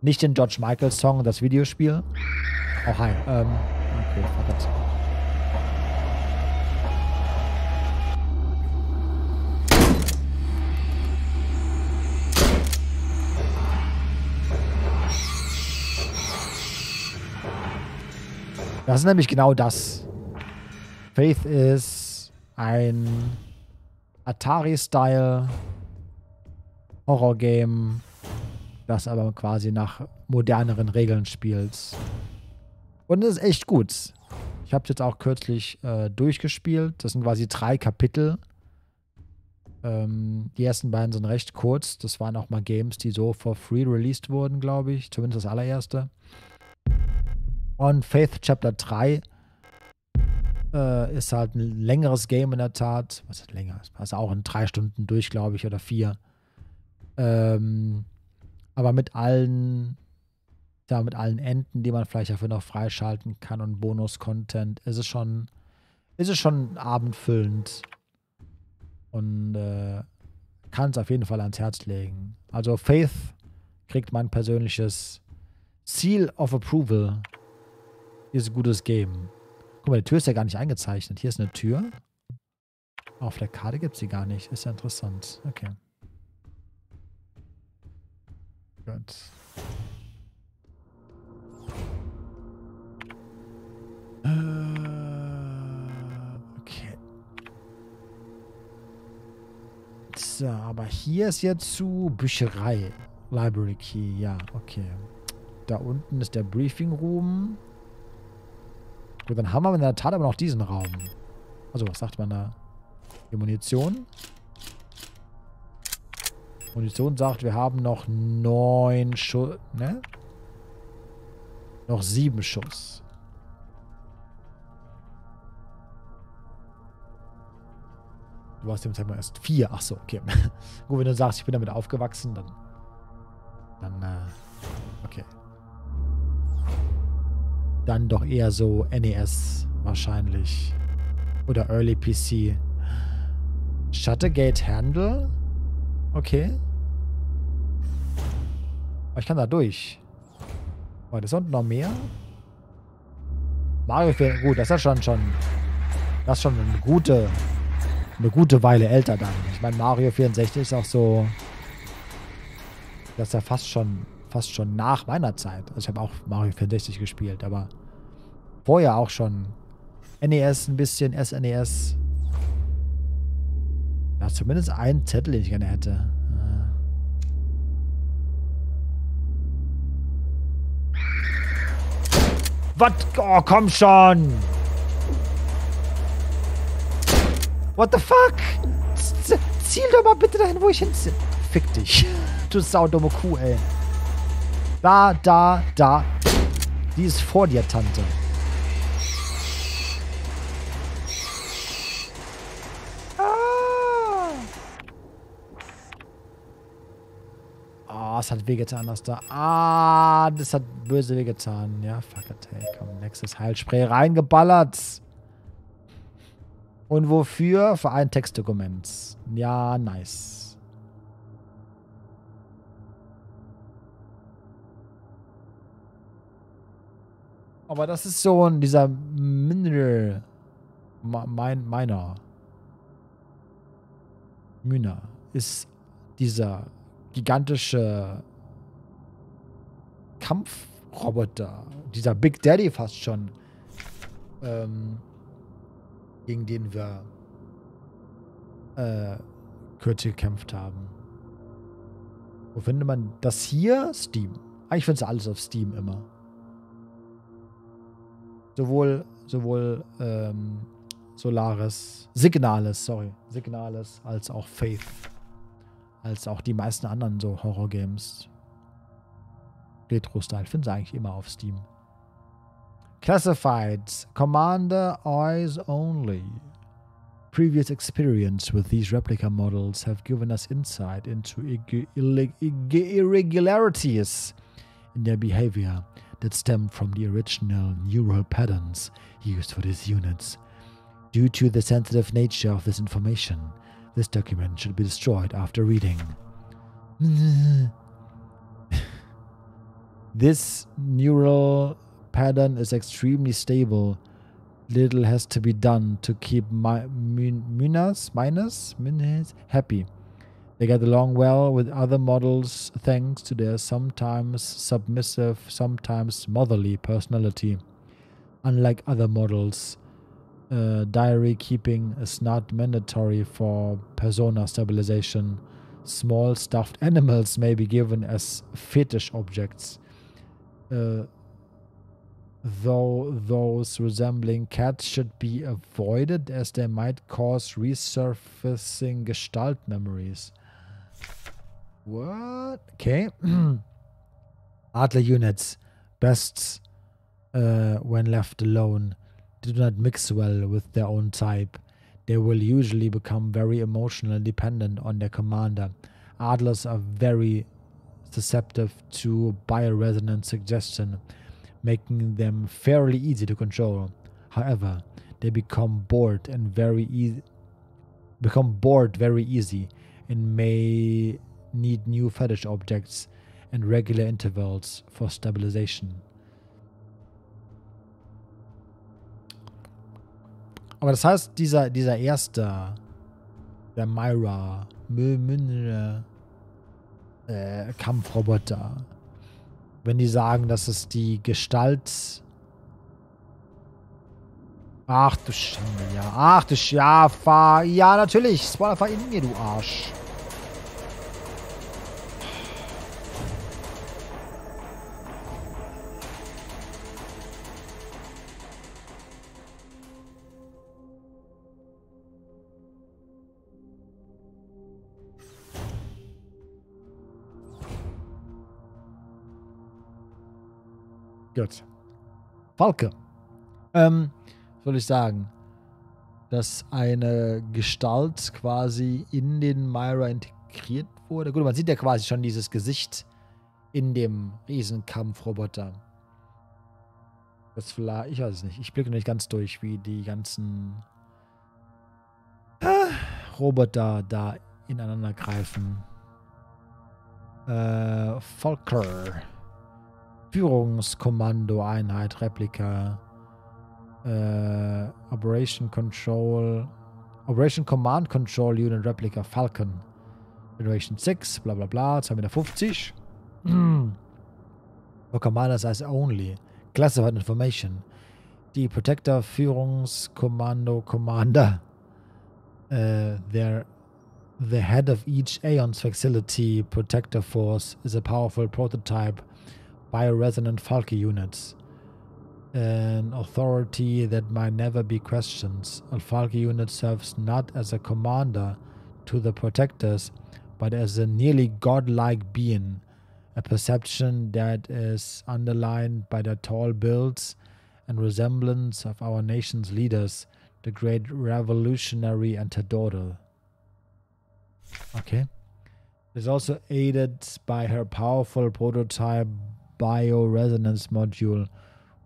Nicht den George Michael Song, das Videospiel? Oh, hi. Okay, verdammt. Das ist nämlich genau das. Faith ist ein Atari-Style Horror-Game, das aber quasi nach moderneren Regeln spielt. Und es ist echt gut. Ich habe es jetzt auch kürzlich durchgespielt. Das sind quasi 3 Kapitel. Die ersten beiden sind recht kurz. Das waren auch mal Games, die so for free released wurden, glaube ich. Zumindest das allererste. Und Faith Chapter 3 ist halt ein längeres Game in der Tat. Was ist länger? Also auch in 3 Stunden durch, glaube ich, oder 4. Aber mit allen Enden, die man vielleicht dafür noch freischalten kann und Bonus-Content, ist es schon abendfüllend. Und kann es auf jeden Fall ans Herz legen. Also Faith kriegt mein persönliches Seal of Approval. Ist ein gutes Game. Guck mal, die Tür ist ja gar nicht eingezeichnet. Hier ist eine Tür. Auf der Karte gibt es die gar nicht. Ist ja interessant. Okay. Gut. So, aber hier ist jetzt zu Bücherei. Library Key, ja, okay. Da unten ist der Briefing Room. Gut, dann haben wir in der Tat aber noch diesen Raum. Also, was sagt man da? Die Munition. Munition sagt, wir haben noch 9 Schuss, ne? Noch 7 Schuss. Du warst dem Zeitpunkt erst 4. Ach so, okay. Gut, wenn du sagst, ich bin damit aufgewachsen, okay. Dann doch eher so NES wahrscheinlich. Oder Early PC. Shuttergate Handle? Okay. Oh, ich kann da durch. Oh, das ist unten noch mehr. Mario, gut, das ist ja schon eine gute Weile älter dann. Ich meine, Mario 64 ist auch so, das ist ja fast schon nach meiner Zeit. Also ich habe auch Mario 64 gespielt, aber vorher auch schon NES ein bisschen, SNES. Ja, zumindest einen Zettel, den ich gerne hätte. Was? Oh, komm schon! What the fuck? Ziel doch mal bitte dahin, wo ich hinziehe. Fick dich. Du saudumme Kuh, ey. Da. Die ist vor dir, Tante. Ah, es hat wehgetan, das da. Ah, das hat böse wehgetan. Ja, fuck it, hey, komm, nächstes Heilspray reingeballert. Und wofür? Für ein Textdokument. Ja, nice. Aber das ist so ein, dieser Mineral. Miner ist dieser gigantische Kampfroboter, dieser Big Daddy fast schon, gegen den wir kürzlich gekämpft haben. Wo findet man das hier? Steam. Eigentlich findest du alles auf Steam immer. Sowohl Signalis, als auch Faith. Als auch die meisten anderen so Horror-Games. Retro-Style finden sie eigentlich immer auf Steam. Classified. Commander Eyes Only. Previous experience with these replica models have given us insight into irregularities in their behavior that stem from the original neural patterns used for these units. Due to the sensitive nature of this information, this document should be destroyed after reading. This neural pattern is extremely stable. Little has to be done to keep miners happy. They get along well with other models thanks to their sometimes submissive, sometimes motherly personality. Unlike other models, diary keeping is not mandatory for persona stabilization. Small stuffed animals may be given as fetish objects, though those resembling cats should be avoided as they might cause resurfacing Gestalt memories. What? Okay. Adler units. Bests when left alone. They do not mix well with their own type. They will usually become very emotionally dependent on their commander. Adlers are very susceptible to bioresonance suggestion, making them fairly easy to control. However, they become bored very easy and may need new fetish objects and regular intervals for stabilization. Aber das heißt, dieser erste, der Kampfroboter, wenn die sagen, dass es die Gestalt... Ach du Schande, ja. Ach du Schafa. Ja, natürlich. Spoilerfrei in mir, du Arsch. Gut. Falke. Soll ich sagen, dass eine Gestalt quasi in den Myra integriert wurde? Gut, man sieht ja quasi schon dieses Gesicht in dem Riesenkampfroboter. Das vielleicht, ich weiß es nicht. Ich blicke nicht ganz durch, wie die ganzen Roboter da ineinander greifen. Volker. Führungskommandoeinheit, Replika. Operation Control. Operation Command Control Unit Replika Falcon. Generation 6, bla bla bla, 2,50 Meter. For Commander Size Only. Classified Information. Die Protector Führungskommando Commander. The head of each Aeon's facility protector force is a powerful prototype bioresonant Falke units. An authority that might never be questioned. A Falke unit serves not as a commander to the protectors, but as a nearly godlike being. A perception that is underlined by their tall builds and resemblance of our nation's leaders, the great revolutionary and Antidodal. Okay. Is also aided by her powerful prototype bioresonance module,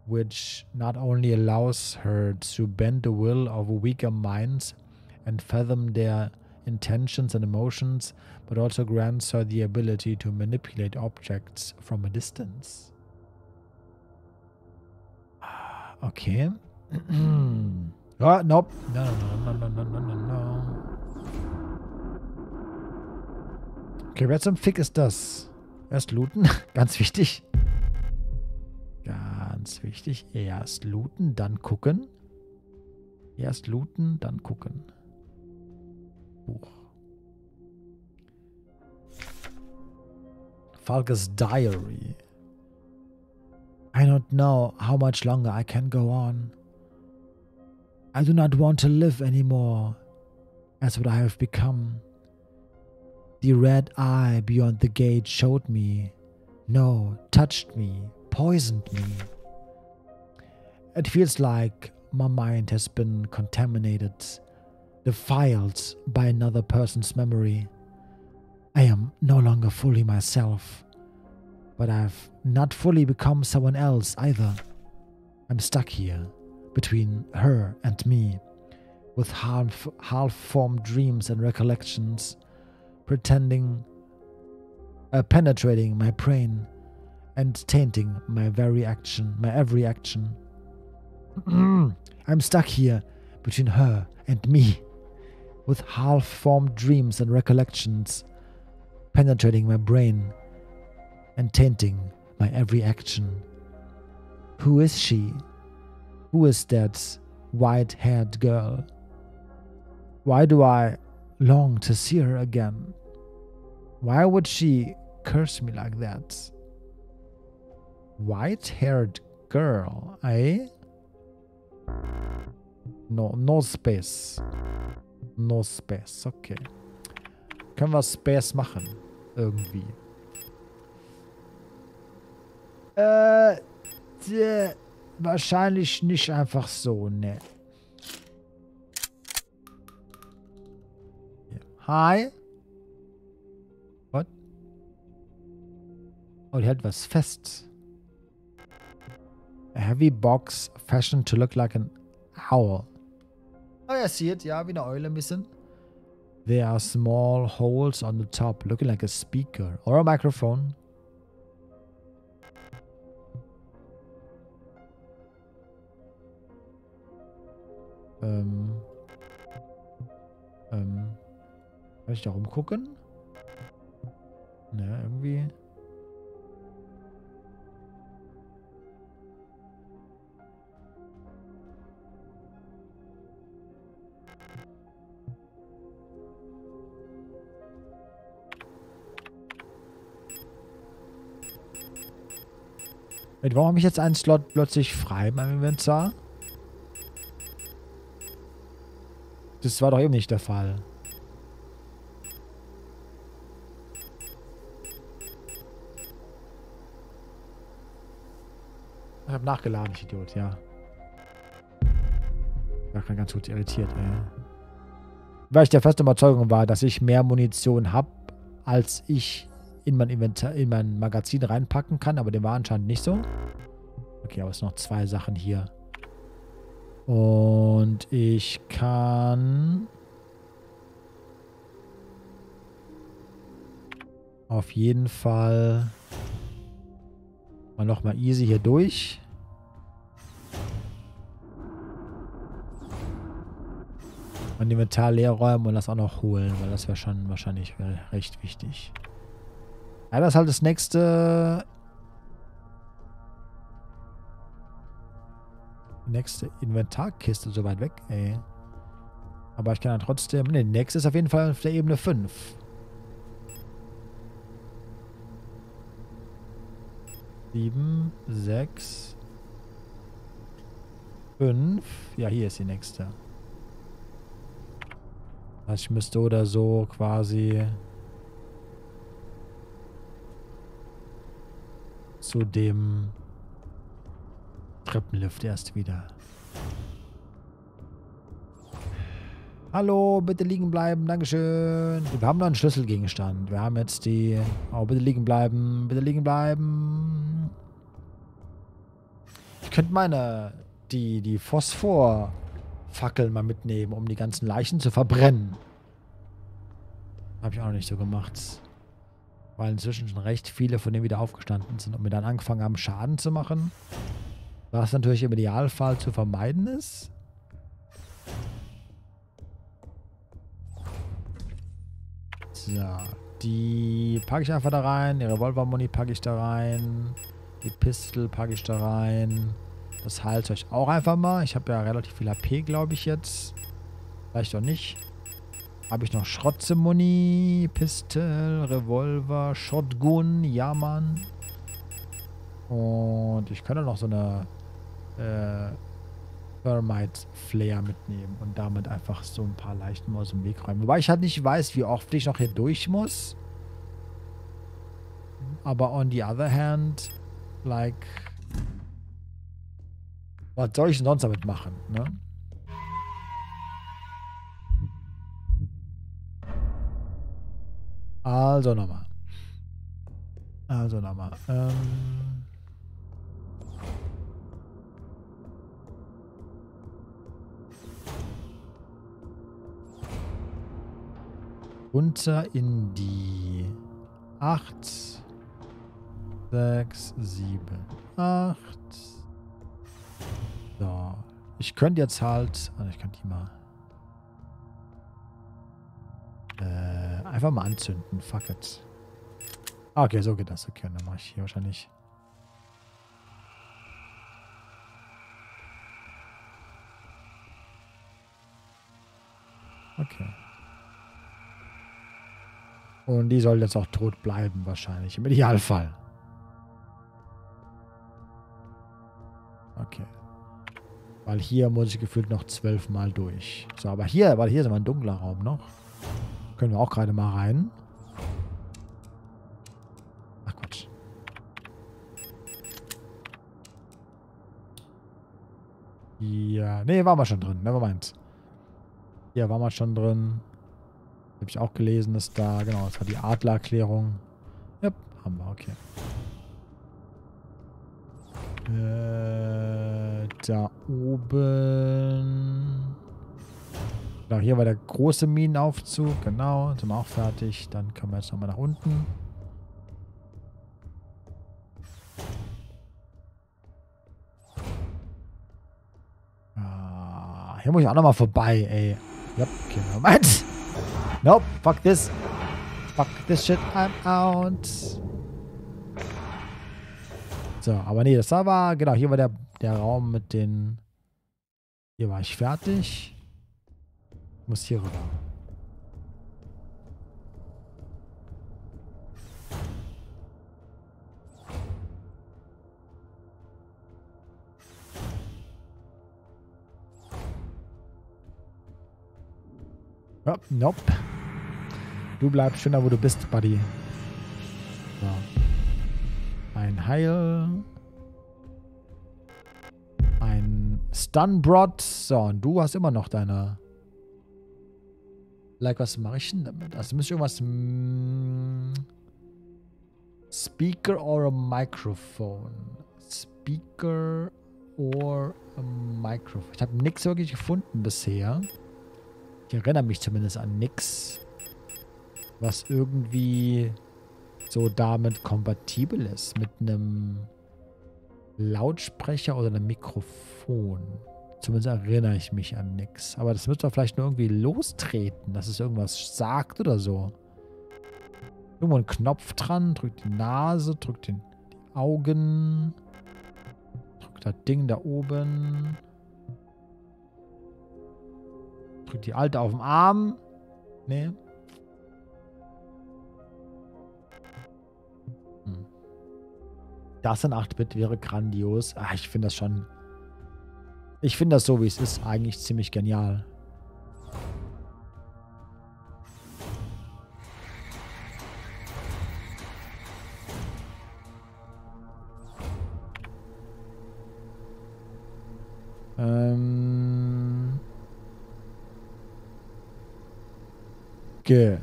which not only allows her to bend the will of weaker minds and fathom their intentions and emotions, but also grants her the ability to manipulate objects from a distance. Okay. Oh, nope. No. Okay, wer zum Fick ist das? Erst looten. Ganz wichtig. Ganz wichtig. Erst looten, dann gucken. Erst looten, dann gucken. Buch. Falke's Diary. I don't know how much longer I can go on. I do not want to live anymore as what I have become. The red eye beyond the gate showed me, no, touched me, poisoned me. It feels like my mind has been contaminated, defiled by another person's memory. I am no longer fully myself, but I've not fully become someone else either. I'm stuck here, between her and me, with half-formed dreams and recollections, pretending, penetrating my brain and tainting my every action. I'm stuck here between her and me, with half-formed dreams and recollections, penetrating my brain and tainting my every action. Who is she? Who is that white-haired girl? Why do I long to see her again? Why would she curse me like that? White-haired girl, eh? No space. No space, okay. Können wir Space machen? Irgendwie. Wahrscheinlich nicht einfach so, ne. Hi. What? Oh, die hält was fest. A heavy box fashioned to look like an owl. Oh, ihr seht, ja, wie eine Eule ein bisschen. There are small holes on the top, looking like a speaker or a microphone. Kann ich da rumgucken? Ne, irgendwie. Warum habe ich jetzt einen Slot plötzlich frei in meinem Inventar? Das war doch eben nicht der Fall. Ich hab nachgeladen, ich Idiot, ja. Ich war ganz gut irritiert, ey. Weil ich der festen Überzeugung war, dass ich mehr Munition habe, als ich in mein Inventar, in mein Magazin reinpacken kann, aber dem war anscheinend nicht so. Okay, aber es sind noch zwei Sachen hier. Und ich kann auf jeden Fall mal nochmal easy hier durch. Und Inventar leer räumen und das auch noch holen, weil das wäre schon wahrscheinlich recht wichtig. Ja, das ist halt das nächste. Nächste Inventarkiste so weit weg, ey. Aber ich kann ja trotzdem. Ne, nächste ist auf jeden Fall auf der Ebene 5. Sieben, sechs, fünf. Ja, hier ist die nächste. Also ich müsste oder so quasi zu dem Treppenlift erst wieder. Hallo, bitte liegen bleiben, dankeschön. Wir haben noch einen Schlüsselgegenstand. Wir haben jetzt die... Oh, bitte liegen bleiben, bitte liegen bleiben. Ich könnte meine... Die Phosphorfackeln mal mitnehmen, um die ganzen Leichen zu verbrennen. Habe ich auch noch nicht so gemacht. Weil inzwischen schon recht viele von denen wieder aufgestanden sind und mir dann angefangen haben, Schaden zu machen. Was natürlich im Idealfall zu vermeiden ist. So, die packe ich einfach da rein. Die Revolver-Muni packe ich da rein. Die Pistol packe ich da rein. Das heilt euch auch einfach mal. Ich habe ja relativ viel HP, glaube ich, jetzt. Vielleicht auch nicht. Habe ich noch Schrotze-Muni, Pistol, Revolver, Shotgun, ja, Mann. Und ich könnte noch so eine Thermite-Flair mitnehmen und damit einfach so ein paar Leichen aus dem Weg räumen. Wobei ich halt nicht weiß, wie oft ich noch hier durch muss. Aber on the other hand, like... Was soll ich denn sonst damit machen, ne? Also nochmal. Also nochmal. Runter in die 8, 6, 7, 8. So. Ich könnte jetzt halt... Also ich könnte die mal... einfach mal anzünden. Fuck it. Okay, so geht das. Okay, dann mache ich hier wahrscheinlich... Okay. Und die soll jetzt auch tot bleiben wahrscheinlich. Im Idealfall. Okay. Weil hier muss ich gefühlt noch 12 Mal durch. So, aber hier, weil hier ist immer ein dunkler Raum noch. Können wir auch gerade mal rein. Ach Quatsch. Ja. Ne, waren wir schon drin. Nevermind. Hier waren wir schon drin. Habe ich auch gelesen, dass da, genau, das war die Adlererklärung. Ja, haben wir, okay. Da oben. Genau, hier war der große Minenaufzug, genau, sind wir auch fertig. Dann können wir jetzt nochmal nach unten. Ah, hier muss ich auch nochmal vorbei, ey. Ja, okay, Moment. Nope, fuck this. Fuck this shit, I'm out. So, aber nee, das da war, genau, hier war der Raum mit den... Hier war ich fertig. Ich muss hier rüber. Oh, nope. Du bleibst schön da, wo du bist, Buddy. So. Ein Heil. Stunbrot. So, und du hast immer noch deine... Like, was mache ich denn damit? Also müsste ich irgendwas... Speaker or a microphone? Speaker or a microphone? Ich habe nichts wirklich gefunden bisher. Ich erinnere mich zumindest an nichts, was irgendwie so damit kompatibel ist. Mit einem Lautsprecher oder einem Mikrofon. Zumindest erinnere ich mich an nichts. Aber das müsste vielleicht nur irgendwie lostreten, dass es irgendwas sagt oder so. Irgendwo einen Knopf dran, drückt die Nase, drückt die Augen, drückt das Ding da oben, drückt die Alte auf dem Arm. Nee. Das in 8-Bit wäre grandios. Ach, ich finde das schon... Ich finde das so, wie es ist, eigentlich ziemlich genial. Gut.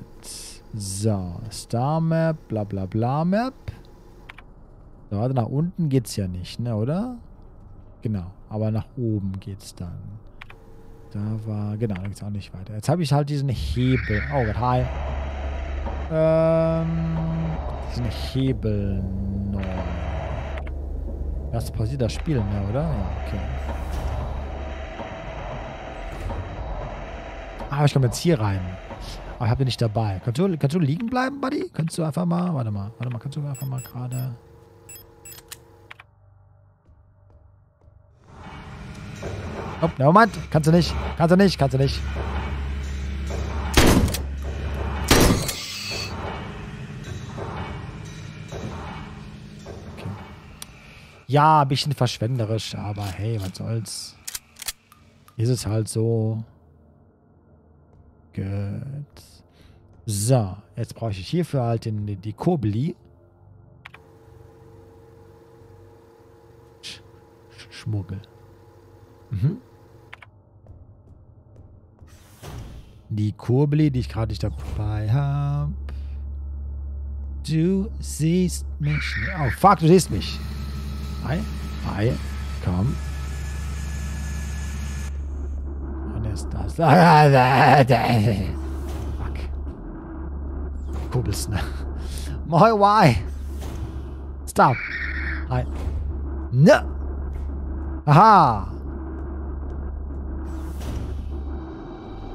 So, Star Map, bla bla bla Map. So, also nach unten geht's ja nicht, ne, oder? Genau, aber nach oben geht's dann. Da war... Genau, da geht's auch nicht weiter. Jetzt habe ich halt diesen Hebel. Oh Gott, hi. Diesen Hebel neu. Das passiert das Spiel, ne, oder? Ja, okay. Ah, ich komme jetzt hier rein. Aber ich habe ihn nicht dabei. Kannst du liegen bleiben, Buddy? Kannst du einfach mal... Warte mal, kannst du einfach mal gerade... Oh, na Moment, kannst du nicht. Okay. Ja, ein bisschen verschwenderisch, aber hey, was soll's. Ist es halt so. Gut. So, jetzt brauche ich hierfür halt die Kurbeli. Schmuggel. Mhm. Die Kurbel, die ich gerade nicht dabei habe. Du siehst mich. Oh, fuck, du siehst mich. Hi, komm. Und ist das. Fuck. Kurbelsner. Moi, why? Stop. Hi. Ne. Aha.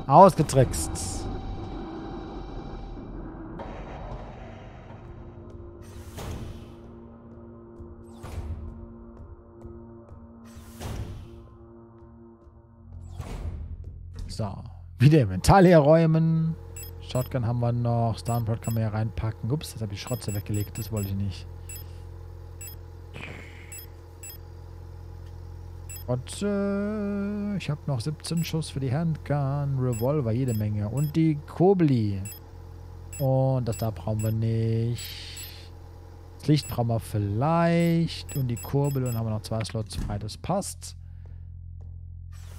Ausgetrickst. So. Wieder Inventar leer räumen. Shotgun haben wir noch. Starnbrot kann man ja reinpacken. Ups, jetzt habe ich Schrotze weggelegt. Das wollte ich nicht. Und ich habe noch 17 Schuss für die Handgun, Revolver, jede Menge. Und die Kobli. Und das da brauchen wir nicht. Das Licht brauchen wir vielleicht. Und die Kurbel. Und haben wir noch 2 Slots frei. Das passt.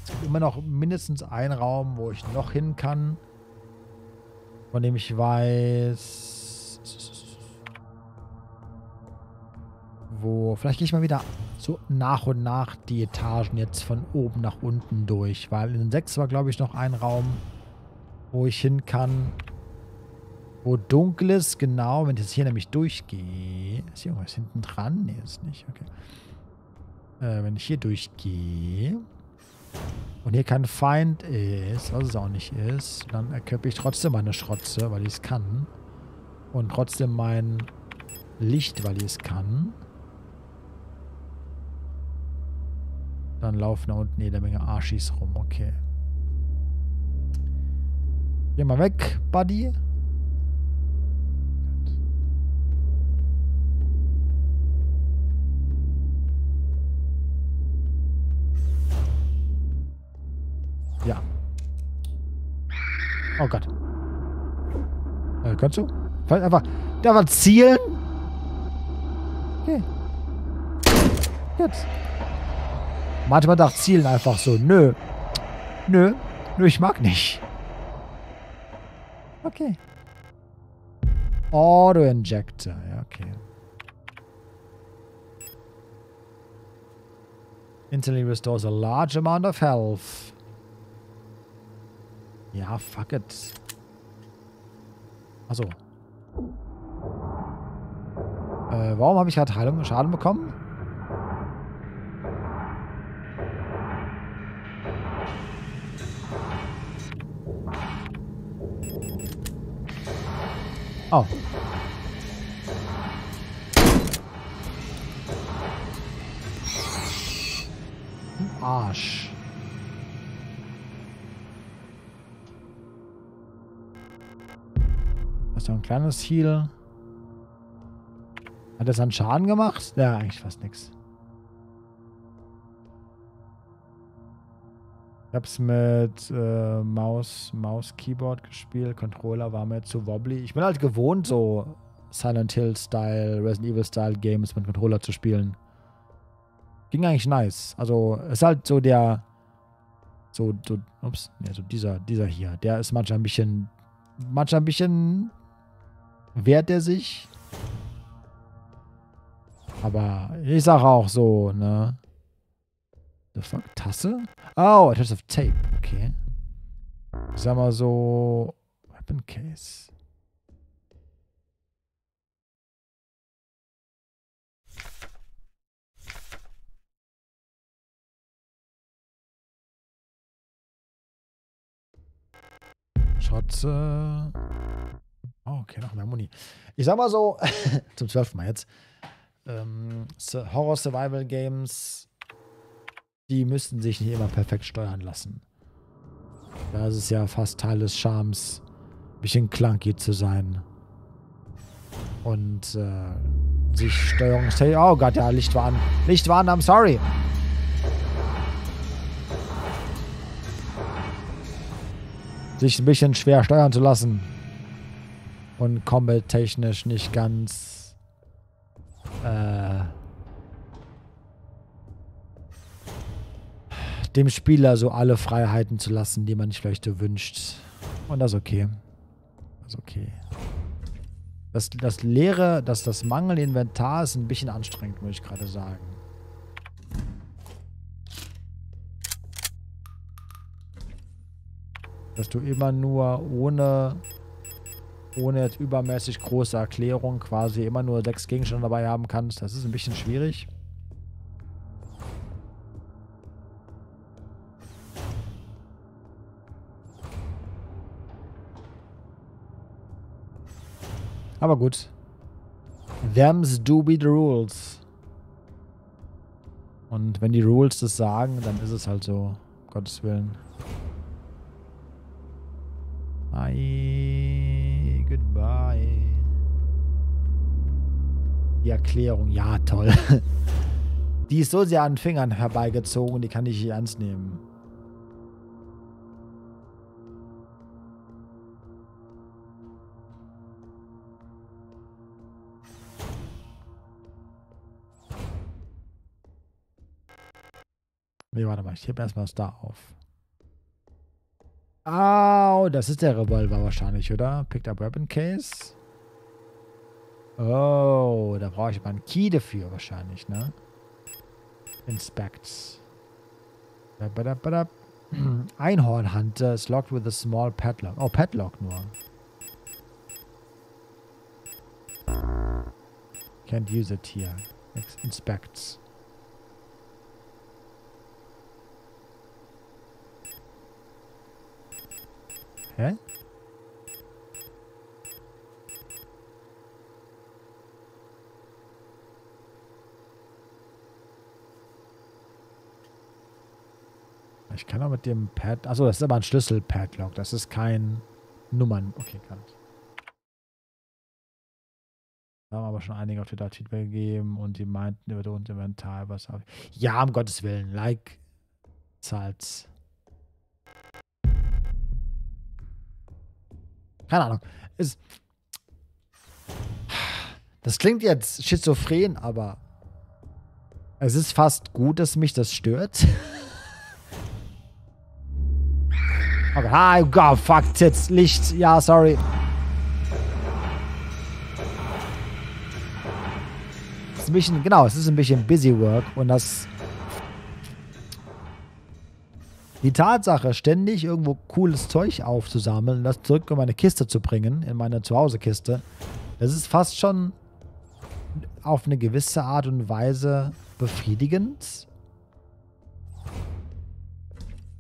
Es gibt immer noch mindestens einen Raum, wo ich noch hin kann. Von dem ich weiß... Wo... Vielleicht gehe ich mal wieder... So nach und nach die Etagen jetzt von oben nach unten durch. Weil in 6 war, glaube ich, noch ein Raum, wo ich hin kann. Wo dunkel ist, genau. Wenn ich jetzt hier nämlich durchgehe. Ist hier irgendwas hinten dran? Nee, ist nicht. Okay. Wenn ich hier durchgehe und hier kein Feind ist, was es auch nicht ist, dann erköpfe ich trotzdem meine Schrotze, weil ich es kann. Und trotzdem mein Licht, weil ich es kann. Dann laufen da unten jede Menge Arschis rum. Okay. Geh mal weg, Buddy. Ja. Oh Gott. Kannst du? Vielleicht einfach... Da war zielen. Okay. Jetzt. Manchmal nach Zielen einfach so. Nö. Nö. Nö, ich mag nicht. Okay. Auto-Injector. Ja, okay. Instantly restores a large amount of health. Ja, fuck it. Achso. Warum habe ich gerade Heilung und Schaden bekommen? Oh. Arsch. Das ist doch ein kleines Heal. Hat das an Schaden gemacht? Ja, eigentlich fast nichts. Ich hab's mit Maus-Keyboard gespielt. Controller war mir zu wobbly. Ich bin halt gewohnt, so Silent Hill-Style, Resident Evil-Style-Games mit Controller zu spielen. Ging eigentlich nice. Also, es ist halt so der. Dieser hier. Der ist manchmal ein bisschen. Wehrt er sich. Aber ich sage auch so, ne? The fuck? Tasse? Oh, a touch of tape. Okay. Ich sag mal so. Weapon Case. Schotze. Oh, okay, noch mehr Muni. Ich sag mal so, zum 12. Mal jetzt. Horror-Survival-Games, die müssten sich nicht immer perfekt steuern lassen. Das ist ja fast Teil des Charmes, ein bisschen clunky zu sein. Und sich steuerungstechnisch. Oh Gott, ja, Licht war an. Licht war an, I'm sorry. Sich ein bisschen schwer steuern zu lassen. Und combat-technisch nicht ganz dem Spieler so alle Freiheiten zu lassen, die man sich vielleicht so wünscht. Und das ist okay. Das ist okay. Das mangelnde Inventar ist ein bisschen anstrengend, muss ich gerade sagen. Dass du immer nur ohne jetzt übermäßig große Erklärung quasi immer nur 6 Gegenstände dabei haben kannst, das ist ein bisschen schwierig. Aber gut. Them's do be the rules. Und wenn die Rules das sagen, dann ist es halt so. Um Gottes Willen. Bye. Goodbye. Die Erklärung. Ja, toll. Die ist so sehr an Fingern herbeigezogen, die kann ich nicht ernst nehmen. Nee, warte mal, ich heb erstmal das da auf. Au, das ist der Revolver wahrscheinlich, oder? Picked up Weapon Case. Oh, da brauche ich aber einen Key dafür wahrscheinlich, ne? Inspects. Einhornhunter is locked with a small padlock. Oh, Padlock nur. Can't use it here. Inspects. Hä? Ich kann auch mit dem Pad... Achso, das ist aber ein Schlüssel-Padlock. Das ist kein Nummern... Okay, kann ich. Da haben aber schon einige auf Twitter Feedback gegeben und die meinten über das Inventar was habe ich. Ja, um Gottes Willen. Like, zahlt's. Keine Ahnung. Das klingt jetzt schizophren, aber Es ist fast gut, dass mich das stört. Okay. Ah, God, fuck, Tits, Licht. Ja, sorry. Es ist ein bisschen, genau, es ist ein bisschen Busy Work und das... Die Tatsache, ständig irgendwo cooles Zeug aufzusammeln und das zurück in meine Kiste zu bringen, in meine Zuhause-Kiste, das ist fast schon auf eine gewisse Art und Weise befriedigend.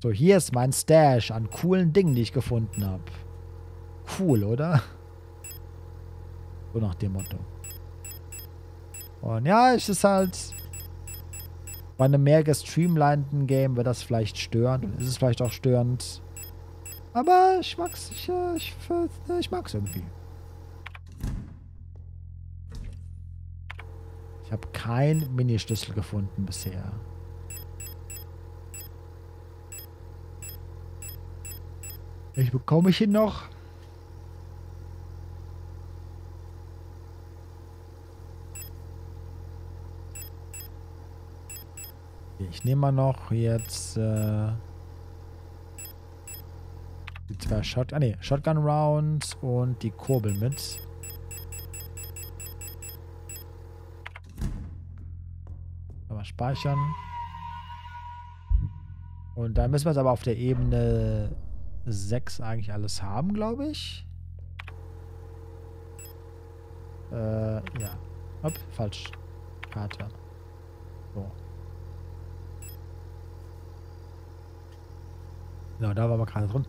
So, hier ist mein Stash an coolen Dingen, die ich gefunden habe. Cool, oder? So nach dem Motto. Und ja, es ist halt... Bei einem mehr gestreamlineden Game wäre das vielleicht störend. Und ist es vielleicht auch störend. Aber ich mag's. Ich mag's irgendwie. Ich habe keinen Mini-Schlüssel gefunden bisher. Ich bekomme ich ihn noch. Ich nehme mal noch jetzt die zwei Shotgun Rounds und die Kurbel mit. Aber speichern. Und da müssen wir es aber auf der Ebene 6 eigentlich alles haben, glaube ich. Ja. Hopp, falsch. Karte. So. Genau, da war man gerade drin.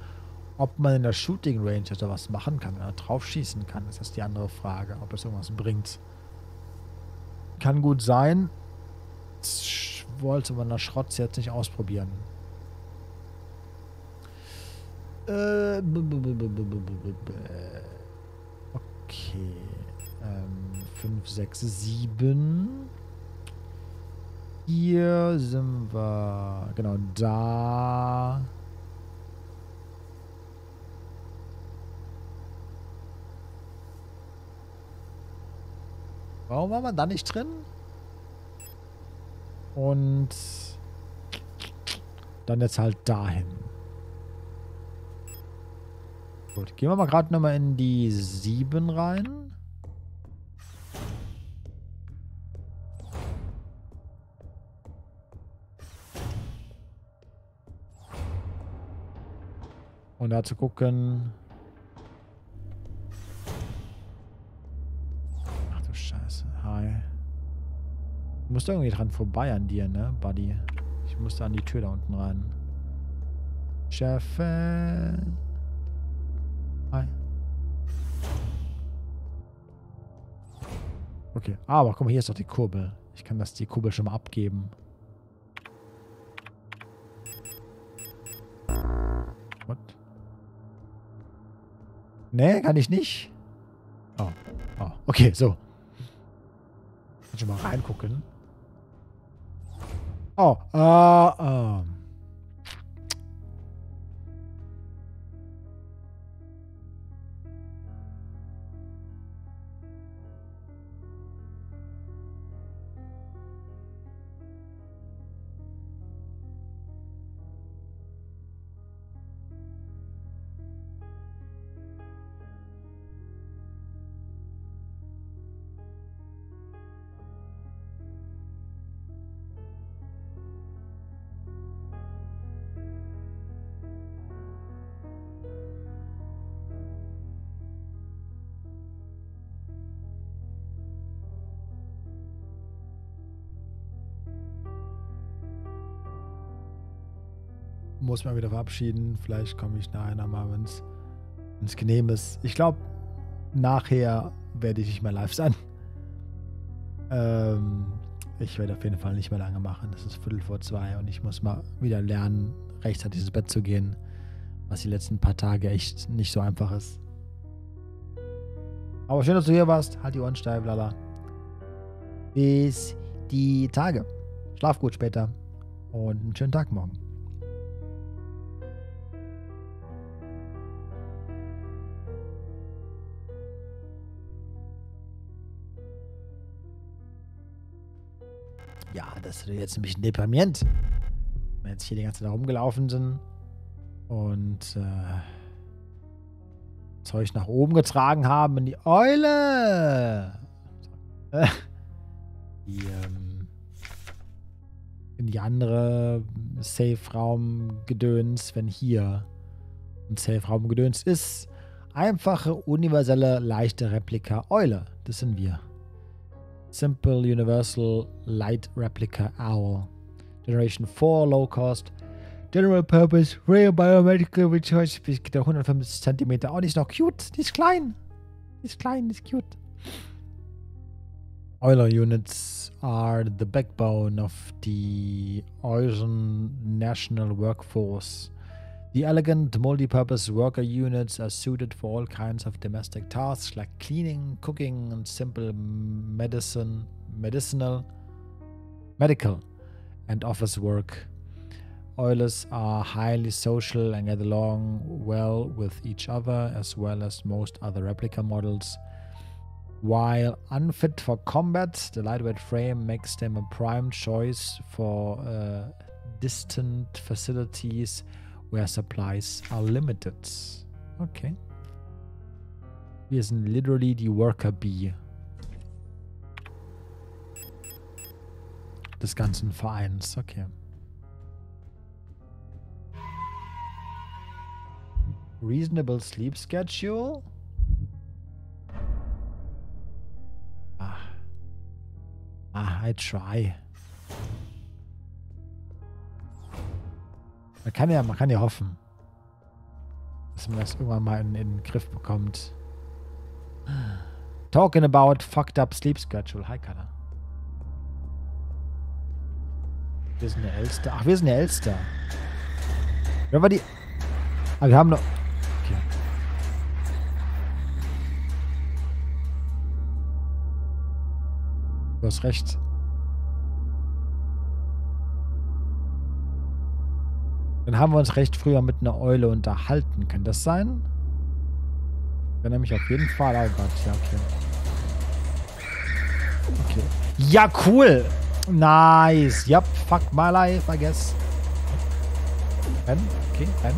Ob man in der Shooting Range oder was machen kann, oder drauf schießen kann, ist das die andere Frage, ob das irgendwas bringt. Kann gut sein. Ich wollte man das Schrotz jetzt nicht ausprobieren. Okay. 5, 6, 7. Hier sind wir. Genau, da. Warum war man da nicht drin? Und dann jetzt halt dahin. Gut, gehen wir mal gerade nochmal in die 7 rein. Und da zu gucken... Ich musste irgendwie dran vorbei an dir, ne, Buddy? Ich musste an die Tür da unten ran. Chefe. Hi. Okay, aber guck mal, hier ist doch die Kurbel. Ich kann die Kurbel schon mal abgeben. What? Ne, kann ich nicht. Oh, oh. Okay, so. Schon mal reingucken. Oh, muss man wieder verabschieden. Vielleicht komme ich nachher nochmal, wenn es genehm ist. Ich glaube, nachher werde ich nicht mehr live sein. Ich werde auf jeden Fall nicht mehr lange machen. Es ist 2:15 und ich muss mal wieder lernen, rechtzeitig ins Bett zu gehen, was die letzten paar Tage echt nicht so einfach ist. Aber schön, dass du hier warst. Halt die Ohren steif, lala. Bis die Tage. Schlaf gut später und einen schönen Tag morgen. das wäre jetzt nämlich deprimierend. Wenn wir jetzt hier die ganze Zeit rumgelaufen sind und Zeug nach oben getragen haben in die Eule. In die andere Safe-Raum-Gedöns, wenn hier ein Safe-Raum-Gedöns ist. Einfache, universelle, leichte Replika Eule. Das sind wir. Simple, Universal, Light Replica Owl. Generation 4, Low Cost. General Purpose, Rare Biomedical Research. Bis 150 cm. Oh, die ist noch cute. Die ist klein. Die ist klein, die ist cute. Euler units are the backbone of the Eurasian national workforce. The elegant, multi-purpose worker units are suited for all kinds of domestic tasks like cleaning, cooking, and simple medical, and office work. Eulers are highly social and get along well with each other, as well as most other replica models. While unfit for combat, the lightweight frame makes them a prime choice for distant facilities where supplies are limited. Okay. Wir sind literally die Worker Bee des ganzen Vereins. Okay. Reasonable sleep schedule. I try. Man kann ja hoffen, dass man das irgendwann mal in den Griff bekommt. Talking about fucked up sleep schedule. Hi, Kana. Wir sind der Elster. Ach, wir sind der Elster. Wenn wir die... Ah, wir haben noch... Okay. Du hast recht. Dann haben wir uns recht früher mit einer Eule unterhalten. Kann das sein? Dann nämlich auf jeden Fall. Oh Gott, ja, okay. Okay. Ja, cool. Nice. Yup, fuck my life, I guess. Renn, okay, renn.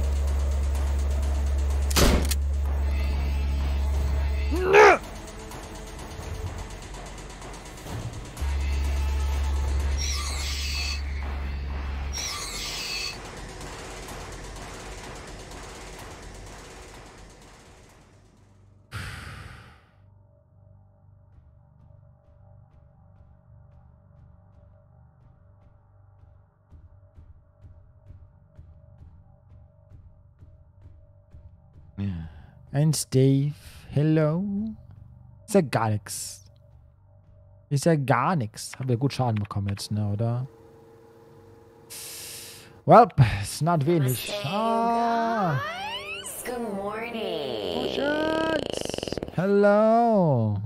Ein Steve, hello. Ist ja gar nichts. Ist ja gar nichts. Haben wir gut Schaden bekommen jetzt, ne, oder? Well, ist nicht wenig. Ah. Good morning. Hello.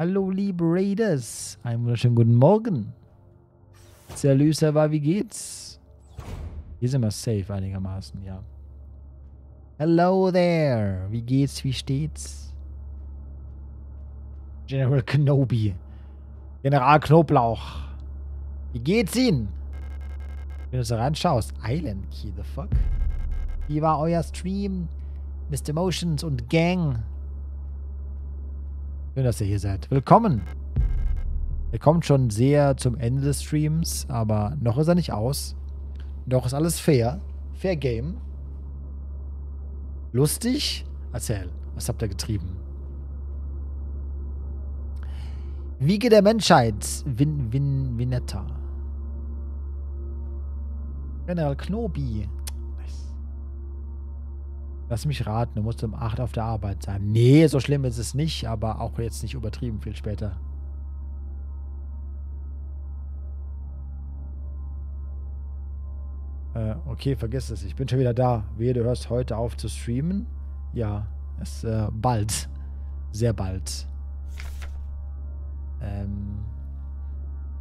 Hallo, liebe Raiders. Einen wunderschönen guten Morgen. Salü, Serva, wie geht's? Hier sind wir safe einigermaßen, ja. Hello there. Wie geht's? Wie steht's? General Kenobi. General Knoblauch. Wie geht's Ihnen? Wenn du so reinschaust. Island Key, the fuck? Wie war euer Stream? Mr. Motions und Gang. Schön, dass ihr hier seid. Willkommen. Er kommt schon sehr zum Ende des Streams, aber noch ist er nicht aus. Noch ist alles fair. Fair Game. Lustig? Erzähl, was habt ihr getrieben? Wiege der Menschheit. Vinetta. General Knobi. Nice. Lass mich raten, du musst um 8 auf der Arbeit sein. Nee, so schlimm ist es nicht, aber auch jetzt nicht übertrieben viel später. Okay, vergiss es. Ich bin schon wieder da. Wehe, du hörst heute auf zu streamen. Ja, es bald. Sehr bald.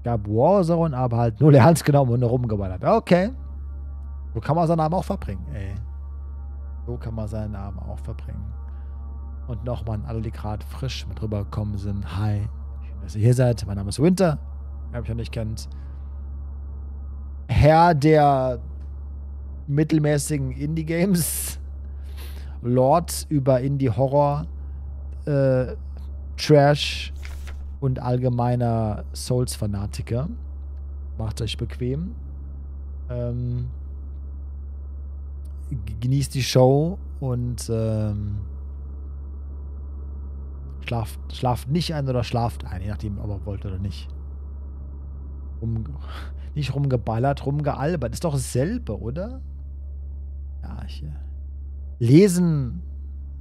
Gab Warzone, aber halt nur der Hans genommen und rumgeballert. Okay. So kann man seinen Arm auch verbringen, ey. So kann man seinen Arm auch verbringen. Und nochmal an alle, die gerade frisch mit rübergekommen sind. Hi. Schön, dass ihr hier seid. Mein Name ist Winter. Wer mich noch nicht kennt. Herr der mittelmäßigen Indie-Games, Lord über Indie-Horror, Trash und allgemeiner Souls-Fanatiker. Macht euch bequem. Genießt die Show und schlaft nicht ein oder schlaft ein, je nachdem, ob ihr wollt oder nicht. Nicht rumgeballert, rumgealbert. Ist doch dasselbe, oder? Ja, Lesen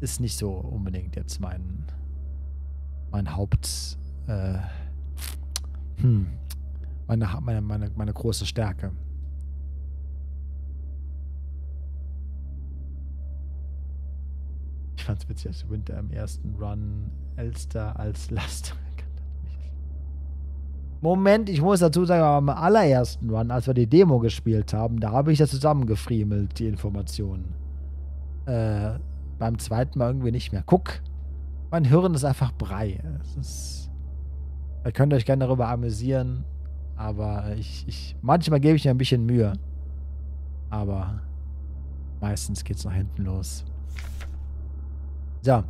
ist nicht so unbedingt jetzt mein Haupt... meine große Stärke. Ich fand's witzig, dass Winter im ersten Run Elster als Last... Moment, ich muss dazu sagen, am allerersten Run, als wir die Demo gespielt haben, da habe ich das zusammengefriemelt, die Informationen. Beim zweiten Mal irgendwie nicht mehr. Guck, mein Hirn ist einfach Brei. Ihr könnt euch gerne darüber amüsieren, aber manchmal gebe ich mir ein bisschen Mühe. Aber meistens geht's nach hinten los. So.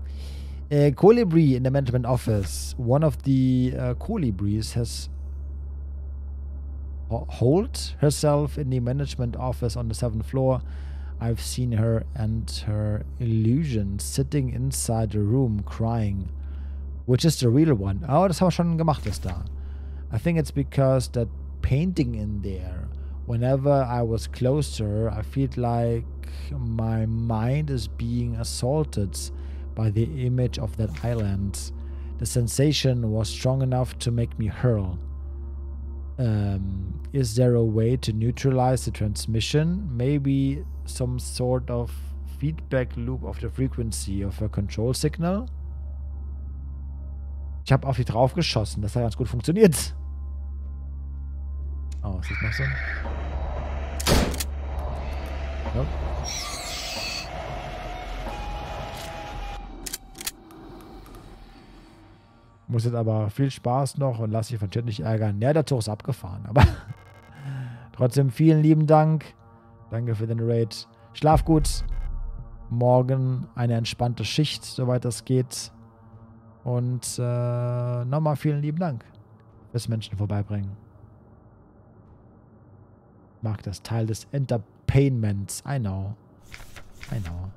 Colibri in the management office. One of the Colibris has... holed herself in the management office on the 7th floor. I've seen her and her illusion sitting inside a room crying, which is the real one. Oh, das haben wir schon gemacht, das da. I think it's because that painting in there. Whenever I was close to her, I feel like my mind is being assaulted by the image of that island. The sensation was strong enough to make me hurl. Is there a way to neutralize the transmission? Maybe some sort of feedback loop of the frequency of a control signal? Ich habe auf die drauf geschossen. Das hat ganz gut funktioniert. Oh, ist das noch so? Ja. Muss jetzt aber viel Spaß noch und lass dich von Chat nicht ärgern. Ja, der Zug ist abgefahren, aber trotzdem vielen lieben Dank. Danke für den Raid. Schlaf gut. Morgen eine entspannte Schicht, soweit das geht. Und nochmal vielen lieben Dank fürs Menschen vorbeibringen. Ich mag das Teil des Entertainments. I know. I know.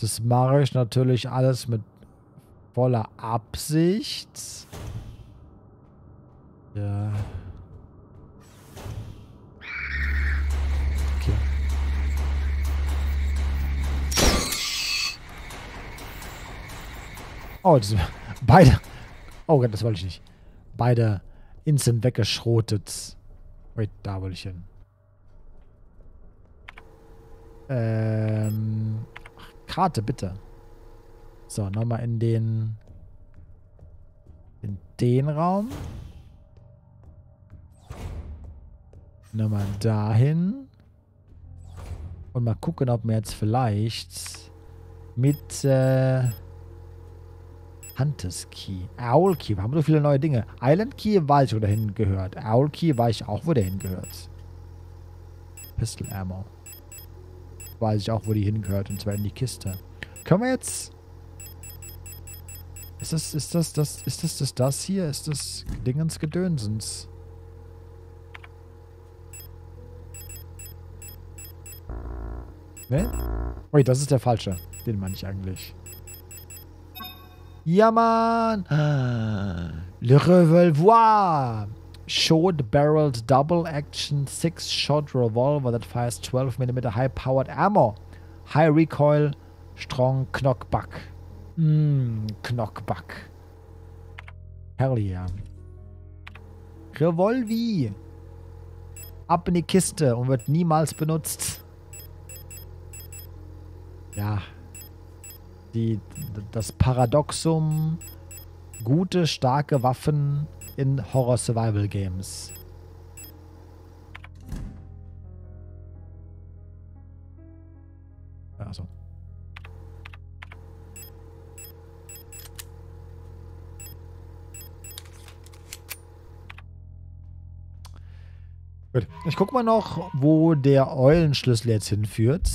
Das mache ich natürlich alles mit voller Absicht. Ja. Okay. Oh, beide. Oh Gott, das wollte ich nicht. Beide instant weggeschrotet. Wait, da wollte ich hin. Karte, bitte. So, nochmal in den... Raum. Nochmal dahin. Und mal gucken, ob wir jetzt vielleicht mit Hunters Key. Owl Key. Wir haben so viele neue Dinge. Island Key war ich, wo der hin gehört. Owl Key war ich auch, wo der hin gehört. Pistol Ammo. Weiß ich auch, wo die hingehört, und zwar in die Kiste. Können wir jetzt... Ist das hier? Ist das Dingens Gedönsens? Ne? Ui, das ist der falsche. Den meine ich eigentlich. Ja, Mann! Le Revolver! Short-barreled double-action 6-shot revolver that fires 12mm high-powered ammo. High recoil, strong knockback. Knockback. Hell yeah. Revolvi. Ab in die Kiste und wird niemals benutzt. Ja. Das Paradoxum. Gute, starke Waffen in Horror-Survival-Games. Also. Gut. Ich guck mal noch, wo der Eulenschlüssel jetzt hinführt.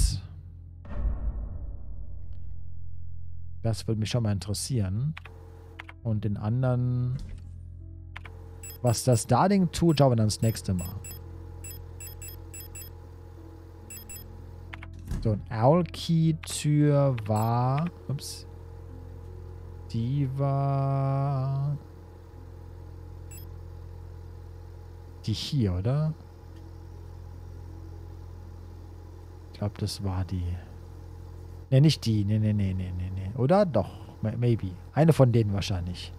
Das würde mich schon mal interessieren. Und den anderen... Was das Darling tut, schauen wir dann das nächste Mal. So, ein Owl-Key-Tür war... Ups. Die war... Die hier, oder? Ich glaube, das war die... Ne, nicht die. Ne. Oder? Doch. Maybe. Eine von denen wahrscheinlich.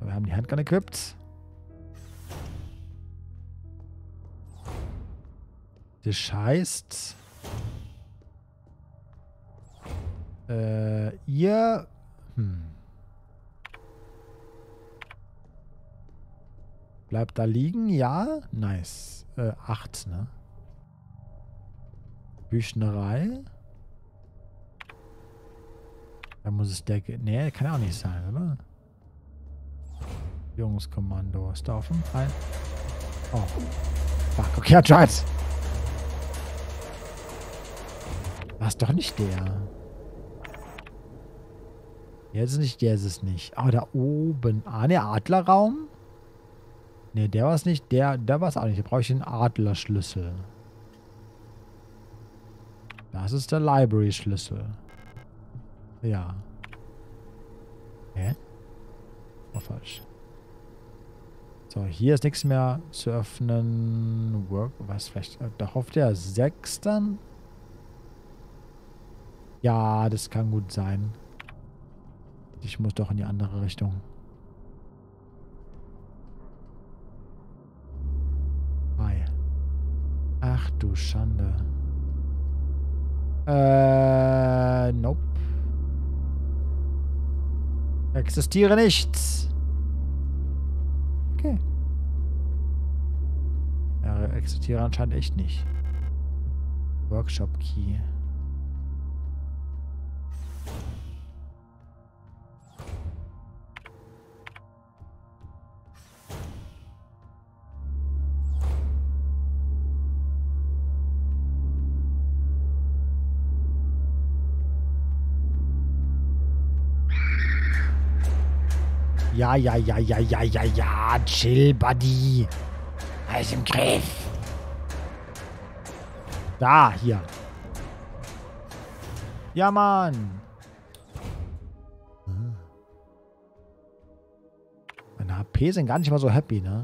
Wir haben die Handgun equipped. Das heißt, ihr... Bleibt da liegen, ja. Nice. 8, ne? Büchnerei. Da muss es der... Ne, kann auch nicht sein, oder? Jungskommando. Ist da offen? Nein. Oh. Fuck, okay, hat Scheiß. War es doch nicht der. Jetzt ist es nicht der, ist es nicht. Oh, da oben. Ah, der Adlerraum? Ne, der war es nicht. Der war es auch nicht. Da brauche ich den Adlerschlüssel. Das ist der Library-Schlüssel. Ja. Hä? War falsch. So, hier ist nichts mehr zu öffnen. Work, was vielleicht? Da hofft der 6 dann? Ja, das kann gut sein. Ich muss doch in die andere Richtung. Ach du Schande. Nope. Existiere nichts. Okay. Ja, existiere anscheinend echt nicht. Workshop Key. Ja. Chill, Buddy. Alles im Griff. Da, hier. Ja, Mann. Meine HP sind gar nicht mal so happy, ne?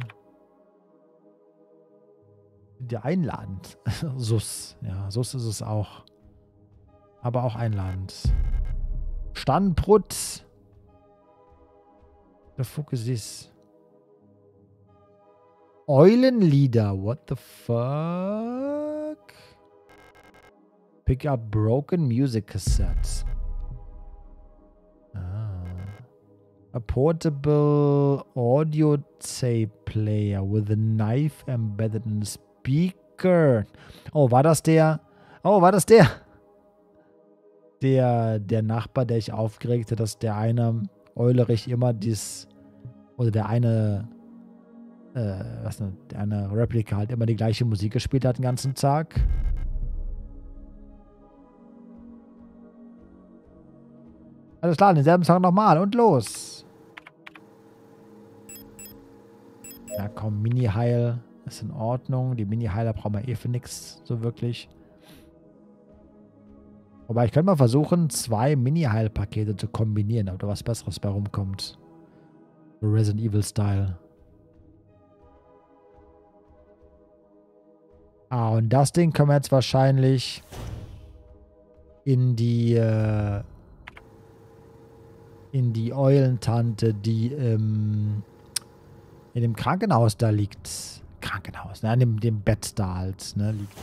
Sind ja einladend. Sus. Ja, Sus ist es auch. Aber auch einladend. Standbrut. The fuck is this? Eulenlieder. What the fuck? Pick up broken music cassettes. Ah. A portable audio tape player with a knife embedded in the speaker. Oh, war das der? Der Nachbar, der ich aufgeregte, dass der eine... Eulerich immer dies oder der eine der eine Replika halt immer die gleiche Musik gespielt hat den ganzen Tag. Alles klar, denselben Song nochmal und los. Ja komm, Mini-Heil ist in Ordnung. Die Mini-Heiler brauchen wir eh für nichts so wirklich. Wobei, ich könnte mal versuchen, 2 Mini-Heil-Pakete zu kombinieren, ob da was Besseres bei rumkommt. Resident Evil-Style. Ah, und das Ding können wir jetzt wahrscheinlich in die Eulentante, die in dem Krankenhaus da liegt. Krankenhaus, ne? An dem Bett da halt, ne, liegt.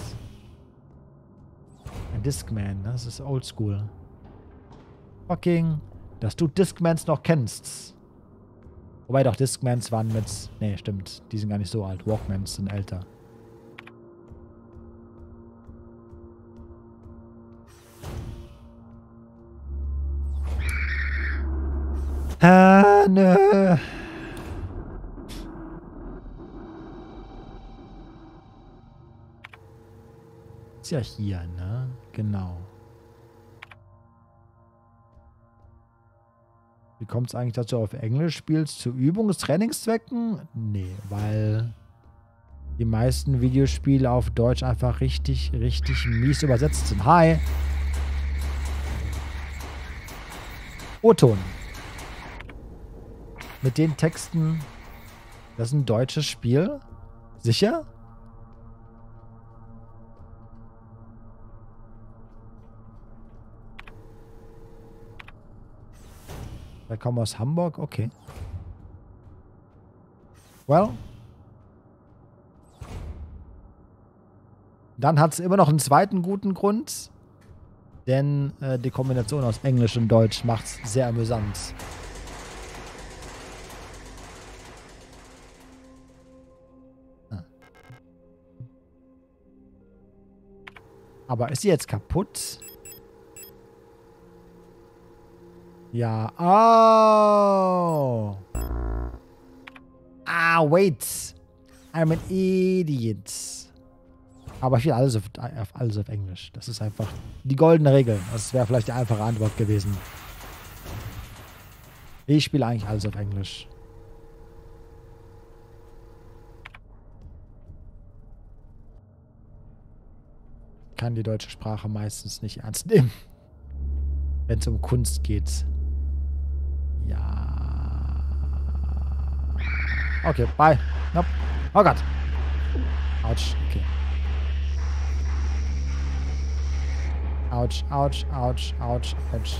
Ein Discman, das ist oldschool. Fucking, dass du Discmans noch kennst. Wobei doch, Discmans waren mit... Ne, stimmt, die sind gar nicht so alt. Walkmans sind älter. Ah, nö. ja hier, ne? Genau. Wie kommt es eigentlich, dass du auf Englisch spielst? Zur Übung, des Trainingszwecken? Nee, weil die meisten Videospiele auf Deutsch einfach richtig, richtig mies übersetzt sind. Hi! O-Ton. Mit den Texten. Das ist ein deutsches Spiel? Sicher? Da kommen wir aus Hamburg, okay. Well. Dann hat es immer noch einen zweiten guten Grund. Denn die Kombination aus Englisch und Deutsch macht es sehr amüsant. Aber ist sie jetzt kaputt? Ja. Oh. Ah, wait. I'm an idiot. Aber ich will alles auf Englisch. Das ist einfach die goldene Regel. Das wäre vielleicht die einfache Antwort gewesen. Ich spiele eigentlich alles auf Englisch. Kann die deutsche Sprache meistens nicht ernst nehmen. Wenn es um Kunst geht. Ja. Okay, bye. Nope. Oh Gott. Autsch. Okay. Autsch, Autsch, Autsch, Autsch, Autsch.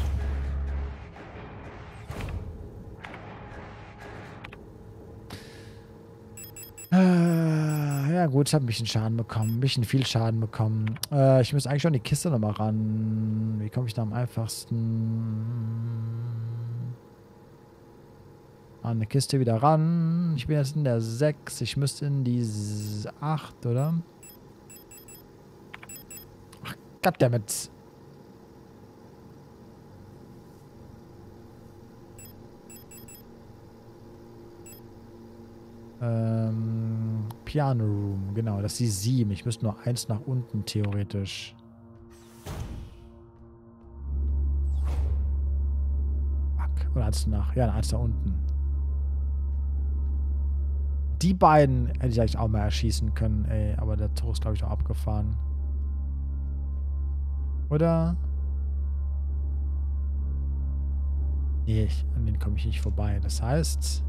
Ja gut, ich habe ein bisschen Schaden bekommen. Ein bisschen viel Schaden bekommen. Ich muss eigentlich schon an die Kiste nochmal ran. Wie komme ich da am einfachsten? An die Kiste wieder ran. Ich bin jetzt in der 6. Ich müsste in die 8, oder? Ach, goddammit. Piano Room, genau, das ist die 7. Ich müsste nur 1 nach unten, theoretisch. Fuck. Oder 1 nach, ja, 1 nach unten. Die beiden hätte ich eigentlich auch mal erschießen können, ey, aber der Zug ist, glaube ich, auch abgefahren. Oder? Nee, an den komme ich nicht vorbei. Das heißt...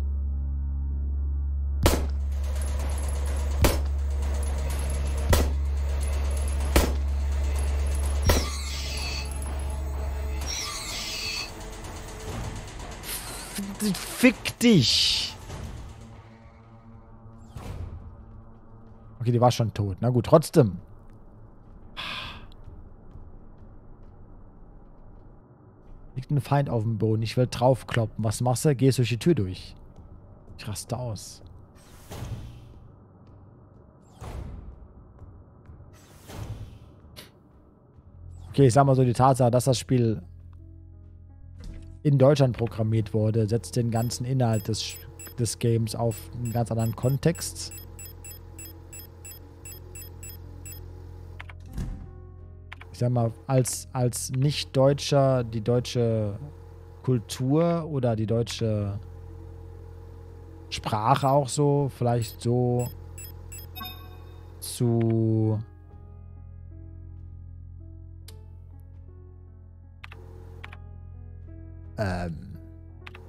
Fick dich! Okay, die war schon tot. Na gut, trotzdem. Liegt ein Feind auf dem Boden. Ich will draufkloppen. Was machst du? Gehst durch die Tür durch. Ich raste aus. Okay, ich sag mal so, die Tatsache, dass das Spiel in Deutschland programmiert wurde, setzt den ganzen Inhalt des Games auf einen ganz anderen Kontext. Ich sag mal, als Nicht-Deutscher die deutsche Kultur oder die deutsche Sprache auch so, vielleicht so zu...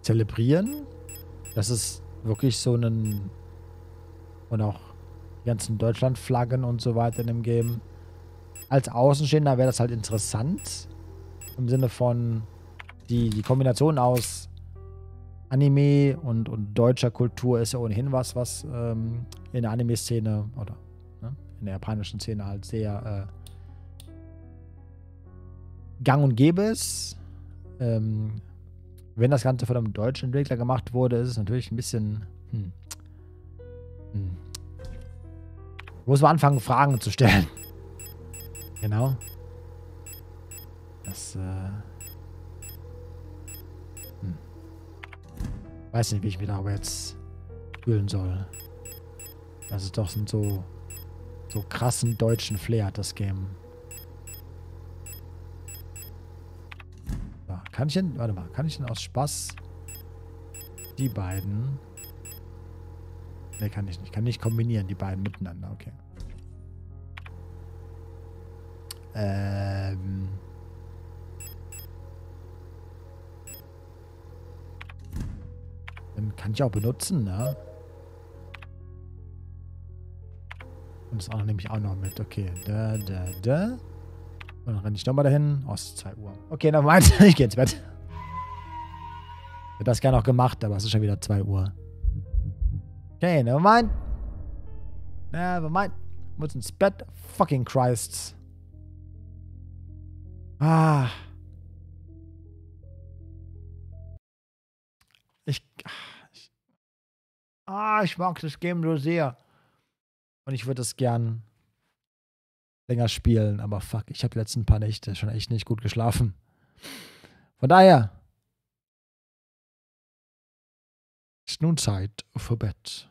zelebrieren, dass es wirklich so einen und auch die ganzen Deutschlandflaggen und so weiter in dem Game. Als Außenstehender wäre das halt interessant, im Sinne von die Kombination aus Anime und deutscher Kultur ist ja ohnehin was in der Anime-Szene oder ne, in der japanischen Szene halt sehr gang und gäbe ist. Wenn das Ganze von einem deutschen Entwickler gemacht wurde, ist es natürlich ein bisschen... Muss man anfangen, Fragen zu stellen. Genau. Das, Weiß nicht, wie ich mich darüber jetzt fühlen soll. Das ist doch so krassen deutschen Flair, das Game. Kann ich denn, warte mal, kann ich denn aus Spaß die beiden... Ne, kann ich nicht. Kann nicht kombinieren, die beiden miteinander. Okay. Dann kann ich auch benutzen, ne? Und das andere nehme ich auch noch mit. Okay. Und dann renne ich nochmal dahin. Oh, es ist 2 Uhr. Okay, dann meins. Ich gehe ins Bett. Ich hätte das gerne auch gemacht, aber es ist schon wieder 2 Uhr. Okay, nevermind. Nevermind. Muss ins Bett. Fucking Christ. Ah. Ich mag das Game so sehr. Und ich würde es gern länger spielen, aber fuck, ich habe die letzten paar Nächte schon echt nicht gut geschlafen. Von daher. Ist nun Zeit für Bett.